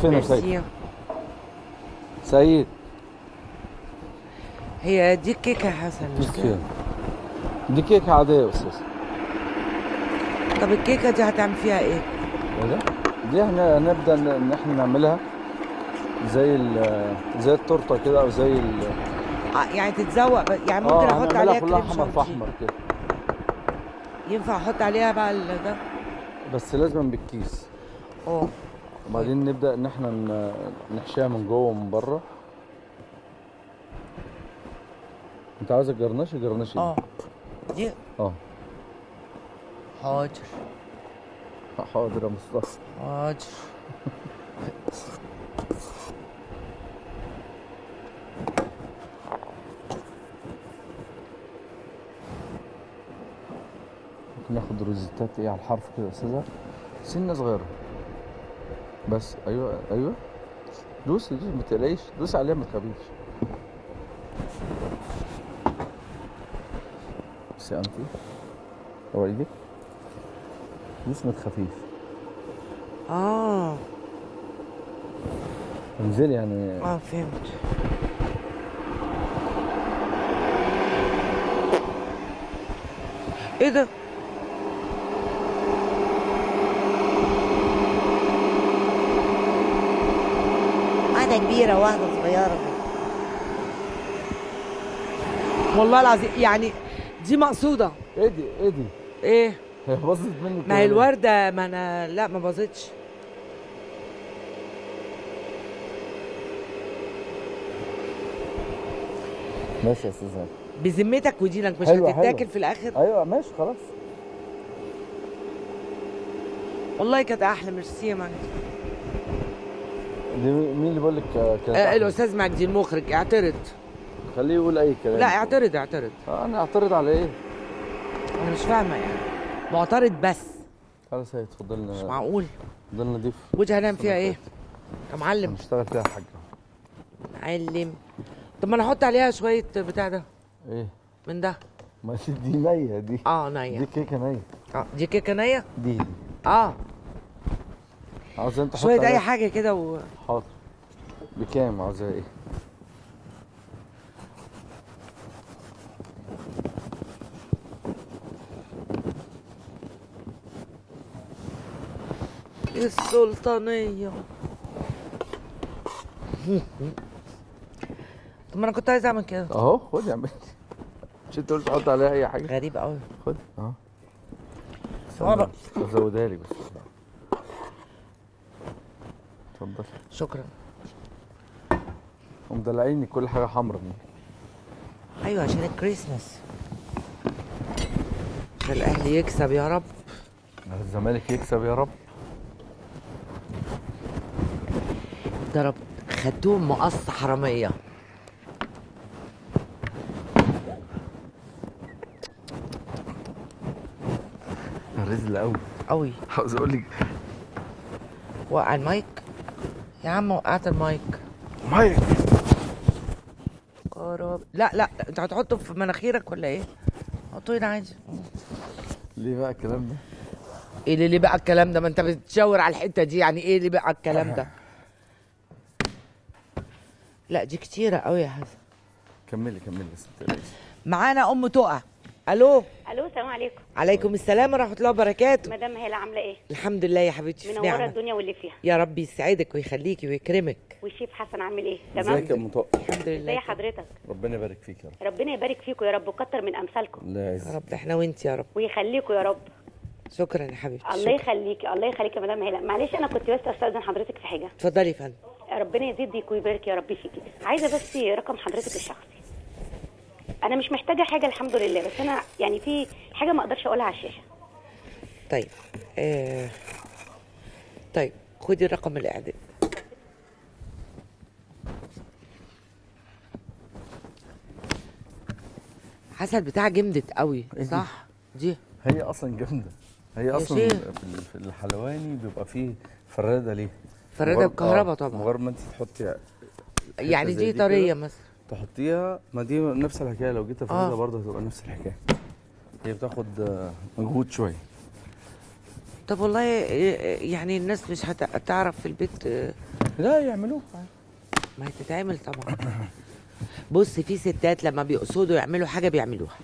فين سيد؟ سيد هي دي كيكه يا حسن مش كده؟ دي كيكه عاديه يا استاذ. طب الكيكه دي هتعمل فيها ايه؟ ايه ده؟ دي احنا هنبدا ان احنا نعملها زي زي التورته كده او زي ال يعني تتذوق يعني ممكن آه احط عليها كريم شانتيه احمر في احمر كده. ينفع احط عليها بقى ده؟ بس لازم بالكيس. اه وبعدين نبدأ ان احنا نحشيها من جوه ومن بره. انت عاوز الجرناش الجرناش اه دي اه حاضر حاضر يا مصطفى حاضر. ممكن ناخد روزيتات ايه على الحرف كده يا استاذه سنه صغيره بس. ايوه ايوه دوس دوس ما تقلقيش دوس عليها ما تخافيش. بصي يا انتي هو ايدك دوس ما تخافيش. اه انزلي يعني اه فهمت. ايه ده؟ كبيرة واحدة صغيرة والله العظيم يعني دي مقصودة. ايه دي ايه دي؟ ايه؟ هي باظت مني. ما هي الوردة ما انا لا ما باظتش. ماشي يا استاذ هاني. بذمتك ودينك مش هتتاكل في الاخر؟ ايوه ماشي خلاص. والله كانت احلى. ميرسي يا مجدي. مين اللي بيقول لك كانت أحلى؟ الاستاذ مجدي المخرج اعترض. خليه يقول اي كلام. لا اعترض اعترض. انا اعترض على ايه؟ انا مش فاهمه يعني. معترض بس. خلاص هي اتفضلنا. مش معقول. اتفضلنا ضيف. وجه هنام فيها ايه؟ يا معلم. هنشتغل فيها يا حاج. معلم. طب ما انا احط عليها شويه بتاع ده. ايه؟ من ده. ما دي نيه دي. اه نيه. دي كيكه نيه. اه دي كيكه نيه؟ دي دي. اه. عاوزة انت شوية اي حاجة كده و حاضر. بكام عاوزة ايه؟ السلطانية. طب ما انا كنت عايز اعمل كده اهو. خد يا بنتي، مش انت قلت حط عليها اي حاجة؟ غريب قوي. خد اهو زودها لي بس. اتفضل. شكرا. ومدلعيني كل حاجه حمراء. ايوه عشان الكريسماس، عشان الاهلي يكسب يا رب، الزمالك يكسب يا رب. ده رب خدوهم مقص حراميه. رزل قوي قوي. عاوز اقول لك وقع المايك يا عم. وقعت المايك. مايك قرب. لا لا انت هتحطه في مناخيرك ولا ايه؟ حطه هنا عادي. ليه بقى الكلام ده؟ ايه اللي ليه بقى الكلام ده؟ ما انت بتشاور على الحته دي يعني. ايه اللي بقى الكلام ده؟ لا دي كتيره قوي يا حسن. كملي كملي بس. معانا ام تقع. الو. الو السلام عليكم. عليكم السلام ورحمه الله وبركاته. مدام هاله عامله ايه؟ الحمد لله يا حبيبتي في نعمه. منوره الدنيا واللي فيها. يا رب يسعدك ويخليكي ويكرمك. والشيف حسن عامل ايه؟ تمام؟ ازيك يا ام طارق؟ الحمد لله. ازي حضرتك؟ ربنا يبارك فيك يا رب. ربنا يبارك فيكم يا رب ويكتر من امثالكم. لا يا رب احنا وانت يا رب. ويخليكم يا رب. شكرا يا حبيبتي. الله يخليكي. الله يخليكي يا مدام هاله. معلش انا كنت بس استاذن حضرتك في حاجه. اتفضلي يا فندم. ربنا يزيدك ويبارك يا رب فيكي. عايزه بس رقم حضرتك الشخصي. أنا مش محتاجة حاجة الحمد لله، بس أنا يعني في حاجة ما أقدرش أقولها على الشاشة. طيب آه. طيب خدي رقم الإعداد. حسن بتاع جمدت قوي صح؟ دي هي أصلا جامدة. هي أصلا في الحلواني بيبقى فيه فرادة. ليه؟ فرادة بكهرباء طبعا. مجرد ما أنت تحطي يعني دي طرية مثلا تحطيها، ما دي نفس الحكايه. لو جيت افردها آه. برضه هتبقى نفس الحكايه. هي بتاخد مجهود شويه. طب والله يعني الناس مش هتعرف في البيت. لا يعملوه ما هتتعمل طبعا. بص في ستات لما بيقصدوا يعملوا حاجه بيعملوها.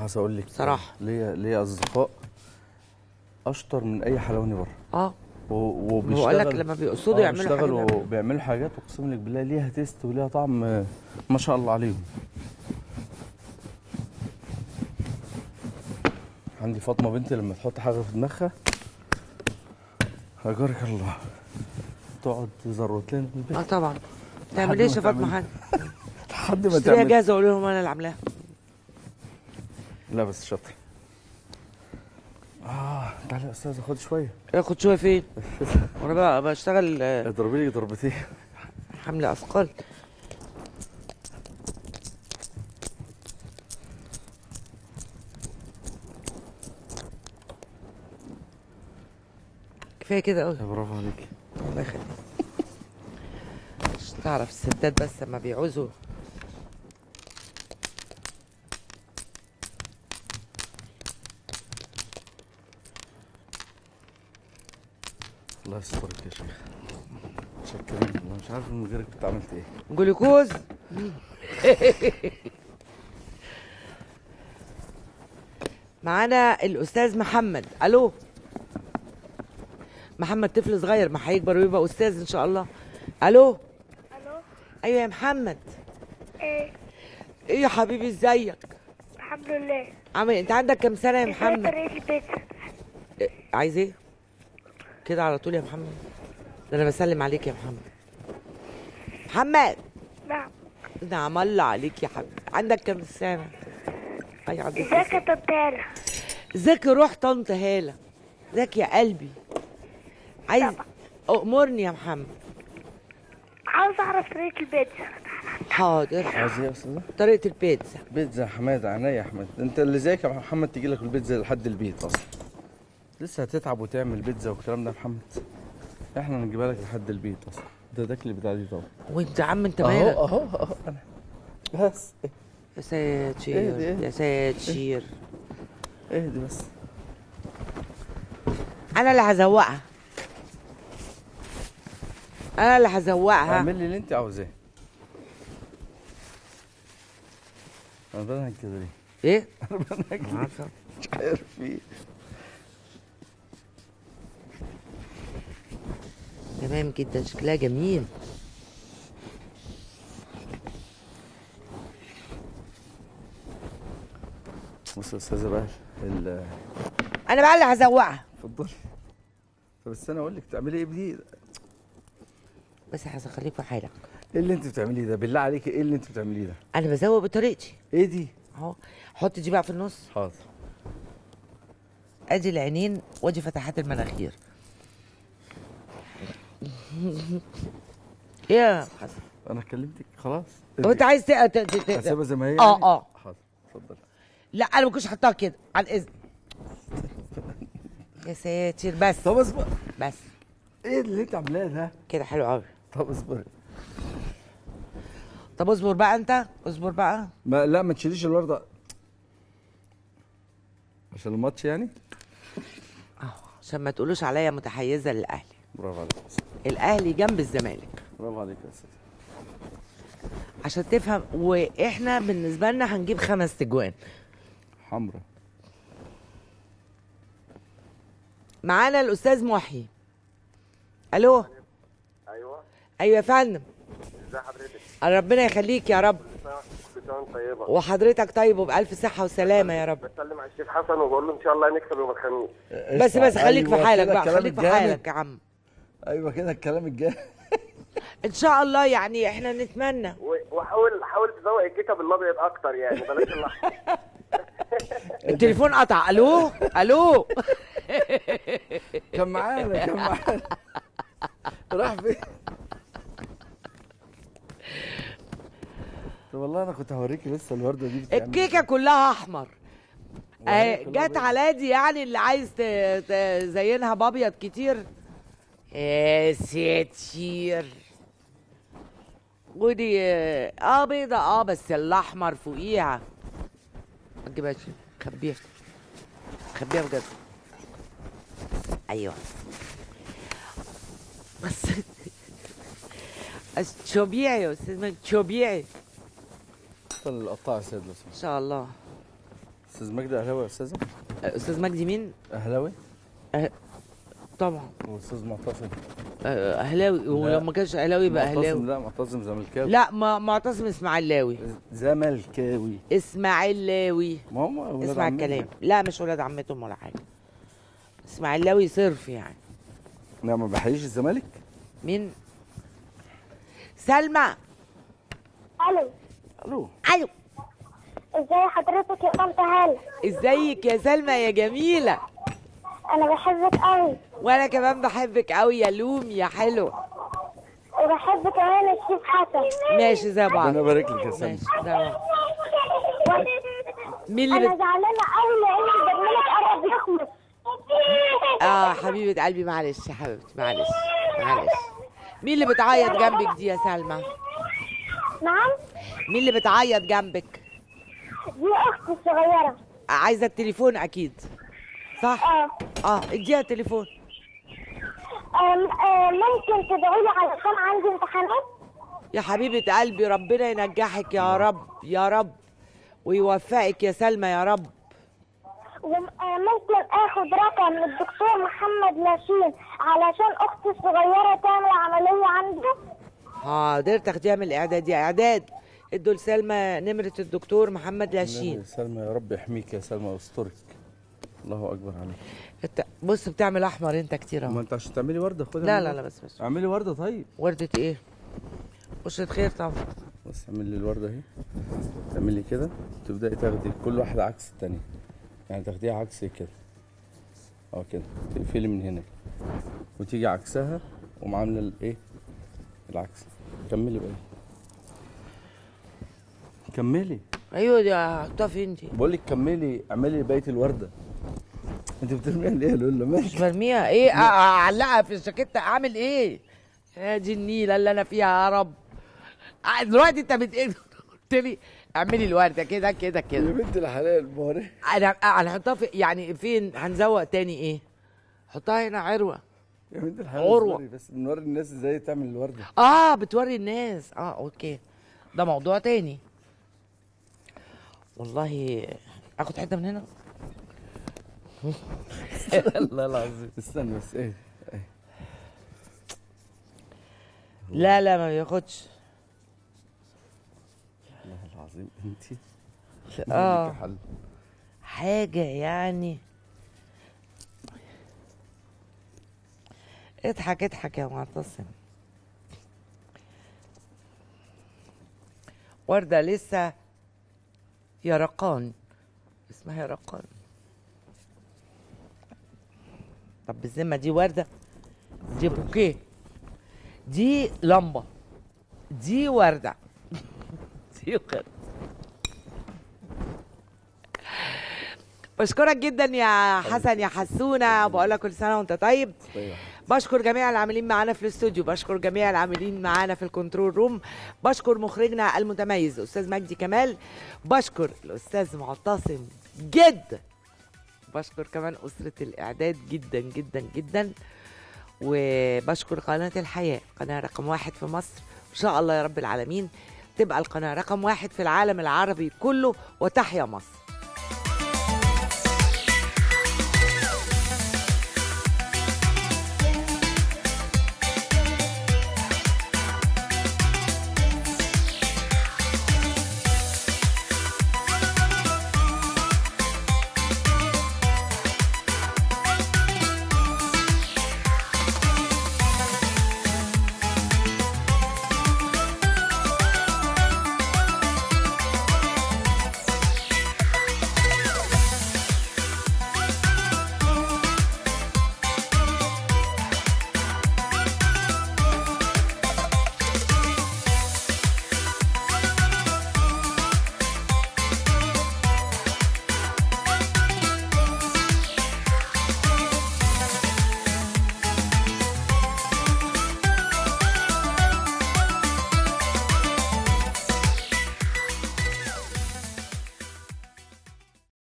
عايز اقول لك بصراحه ليا ليا اصدقاء اشطر من اي حلواني بره. اه وبيشتغل. بقول لك لما بيقصدوا يعملوا حاجات بيشتغلوا بيعملوا حاجات اقسم لك بالله ليها تيست وليها طعم ما شاء الله عليهم. عندي فاطمه بنتي لما تحط حاجه في دماغها اجرك الله تقعد تزروت لنا البيت. اه طبعا. ما تعمليش يا فاطمه حاجه لحد ما تعمل. هي جاهزه اقول لهم انا اللي عاملاها. لا بس شاطر. اه تعالى يا استاذ خد شويه. اخد شويه فين؟ وانا بقى بشتغل. اضربي لي ضربتين. حمل اثقال. كفايه كده قوي. برافو عليكي. الله يخليك. مش تعرف الستات بس لما بيعوزوا. الله يسترك يا شيخ. متشكرين والله. مش عارف من غيرك كنت عملت ايه. جلوكوز. معانا الاستاذ محمد. الو. محمد طفل صغير ما هيكبر ويبقى استاذ ان شاء الله. الو. الو. ايوه يا محمد. ايه؟ ايه يا حبيبي ازيك؟ الحمد لله. عامل انت عندك كام سنه يا محمد؟ طريقه البيت. عايز ايه؟ كده على طول يا محمد. ده انا بسلم عليك يا محمد. محمد. نعم. نعم الله عليك يا حبيبي. عندك كام سنه؟ ازيك يا طنط هاله؟ ازيك يا روح طنط هاله؟ ازيك يا قلبي؟ عايز امرني يا محمد. عاوز اعرف طريقه البيتزا. حاضر. عايز ايه اصلا؟ طريقه البيتزا. بيتزا حماد، عينيا يا احمد. انت اللي زيك يا محمد تجي لك البيتزا لحد البيت اصلا. لسه هتتعب وتعمل بيتزا والكلام ده يا محمد؟ احنا هنجيبها لك لحد البيت اصلا. ده ده اللي بتاع دي طبعا. وانت يا عم انت مالك؟ اهو اهو اهو انا بس. يا ساتر يا ساتر. اهدي بس. انا اللي هزوقها. انا اللي هزوقها. اعملي اللي انت عاوزاه. ربنا كده ليه؟ ايه؟ ربنا كده مش عارف ايه. تمام جدا، شكلها جميل. بص يا استاذه بقى ال انا بقى اللي هزوقها. اتفضلي. بس انا اقول لك تعملي ايه بدي بس هخليك في حالك. ايه اللي انت بتعمليه ده؟ بالله عليك ايه اللي انت بتعمليه ده؟ انا بزوق بطريقتي. ايه دي؟ اهو حط دي بقى في النص. حاضر. ادي العينين وادي فتحات المناخير. ايه يا حسن؟ انا كلمتك خلاص. هو انت عايز تسيبها زي ما هي؟ اه اه حاضر اتفضل. لا انا ما كنتش حطاها كده على الاذن. يا ساتر بس. طب اصبر بس. ايه اللي انت عاملاه ده؟ كده حلو قوي. طب اصبر. طب اصبر بقى انت، اصبر بقى. ما لا ما تشيليش الورده عشان الماتش يعني؟ اه عشان ما تقولوش عليا متحيزه للاهلي. برافو عليك يا استاذ. الاهلي جنب الزمالك. برافو عليك يا استاذ. عشان تفهم. واحنا بالنسبه لنا هنجيب خمس تجوان. حمرا. معانا الاستاذ محي. الو. ايوه ايوه يا فندم. ازي حضرتك؟ ربنا يخليك يا رب. كل سنه وانت طيبه. وحضرتك طيب وبالف صحه وسلامه يا رب. بسلم على الشيف حسن وبقول له ان شاء الله هنكسب يوم الخميس. بس بس خليك أيوة في حالك بقى، خليك في حالك يا عم. ايوه كده الكلام الجاي. ان شاء الله يعني احنا نتمنى. وحاول حاول تزوق الكتاب الابيض اكتر يعني بلاش الاحمر. التليفون قطع. الو الو. كان معانا كان معانا. راح فين؟ طب والله انا كنت هوريكي لسه الورده دي بتعمل الكيكه كلها احمر. اهي جت على دي يعني اللي عايز تزينها بابيض كتير. يا ساتر. ودي اه بيضه اه بس الاحمر فوقيها. ما تجيبهاش، خبيها خبيها بجد. ايوه بس تشوبيعي يا استاذ مجدي تشوبيعي. اتفضل القطاع يا سيد لو سمحت. ان شاء الله. استاذ مجدي اهلاوي يا استاذه؟ استاذ مجدي مين؟ اهلاوي؟ أه... طبعا. واستاذ معتصم؟ اهلاوي. ولو ما كانش اهلاوي يبقى اهلاوي. لا معتصم زملكاوي. لا ما معتصم اسماعيلاوي. زملكاوي. اسماعيلاوي. ما هم ولاد اسمع الكلام. لا مش ولاد عمتهم ولا حاجه. اسماعيلاوي صرف يعني. لا ما بحييش الزمالك. مين؟ سلمى. الو الو الو. ازاي حضرتك يا طنط هاله؟ ازيك يا سلمى يا جميله؟ انا بحبك قوي. وانا كمان بحبك قوي يا لوم يا حلو. وبحب كمان الشيف حسن. ماشي زي بعض. ربنا يبارك لك يا سلمى. مين اللي انا زعلانه قوي لان البرنامج قرب يخلص. اه حبيبه قلبي معلش يا حبيبتي معلش معلش. مين اللي بتعيط جنبك دي يا سلمى؟ نعم؟ مين اللي بتعيط جنبك؟ دي اختي الصغيرة. عايزة التليفون أكيد صح؟ اه اه اديها التليفون. ممكن تدعي لي علشان عندي امتحانات؟ يا حبيبة قلبي ربنا ينجحك يا رب يا رب ويوفقك يا سلمى يا رب. وممكن اخد رقم للدكتور محمد لاشين علشان اختي الصغيره تعمل عمليه عنده؟ حاضر تاخديها من الاعداد يا اعداد. ادوا لسلمى نمره الدكتور محمد لاشين. سلمى يا رب يحميك يا سلمى ويسترك. الله اكبر عليك. بص بتعمل احمر انت كتير اهو. ما انت عشان تعملي ورده خدها. لا لا لا بس بس اعملي ورده. طيب ورده ايه؟ بشرة خير طبعا. بس اعمل لي الورده اهي، تعملي كده تبداي تاخدي كل واحده عكس الثانيه، يعني تاخديها عكس كده اه كده، تقفلي من هنا وتيجي عكسها وقوم عامله الايه العكس. كملي بقى كملي. ايوه دي هحطها فين دي؟ بقول لك كملي، اعملي بقيه الورده. انت بترميها ليه يا لولو؟ مالك؟ مش برميها، ايه اعلقها في الجاكيت اعمل ايه؟ دي النيله اللي انا فيها يا رب. دلوقتي انت بتقول لي اعملي الورده كده كده كده يا بنت الحلال. ما انا هنحطها في يعني فين؟ هنزوق تاني ايه؟ حطها هنا عروه يا بنت الحلال، عروه بس بنوري الناس ازاي تعمل الورده. اه بتوري الناس اه اوكي، ده موضوع تاني والله. اخد حته من هنا الله العظيم. استنى بس ايه. لا لا ما بياخدش والله العظيم. انت اه حاجه يعني اضحك اضحك يا معتصم. ورده لسه يرقان، اسمها يرقان. طب بالذمه دي ورده، دي بوكيه، دي لمبه، دي ورده دي ورده. بشكرك جدا يا حسن يا حسونه، بقول لك كل سنه وانت طيب. بشكر جميع العاملين معانا في الاستوديو، بشكر جميع العاملين معانا في الكنترول روم، بشكر مخرجنا المتميز استاذ مجدي كمال، بشكر الاستاذ معتصم جدا، بشكر كمان أسرة الإعداد جدا جدا جدا، وبشكر قناة الحياة قناة رقم واحد في مصر، إن شاء الله يا رب العالمين تبقى القناة رقم واحد في العالم العربي كله، وتحيا مصر.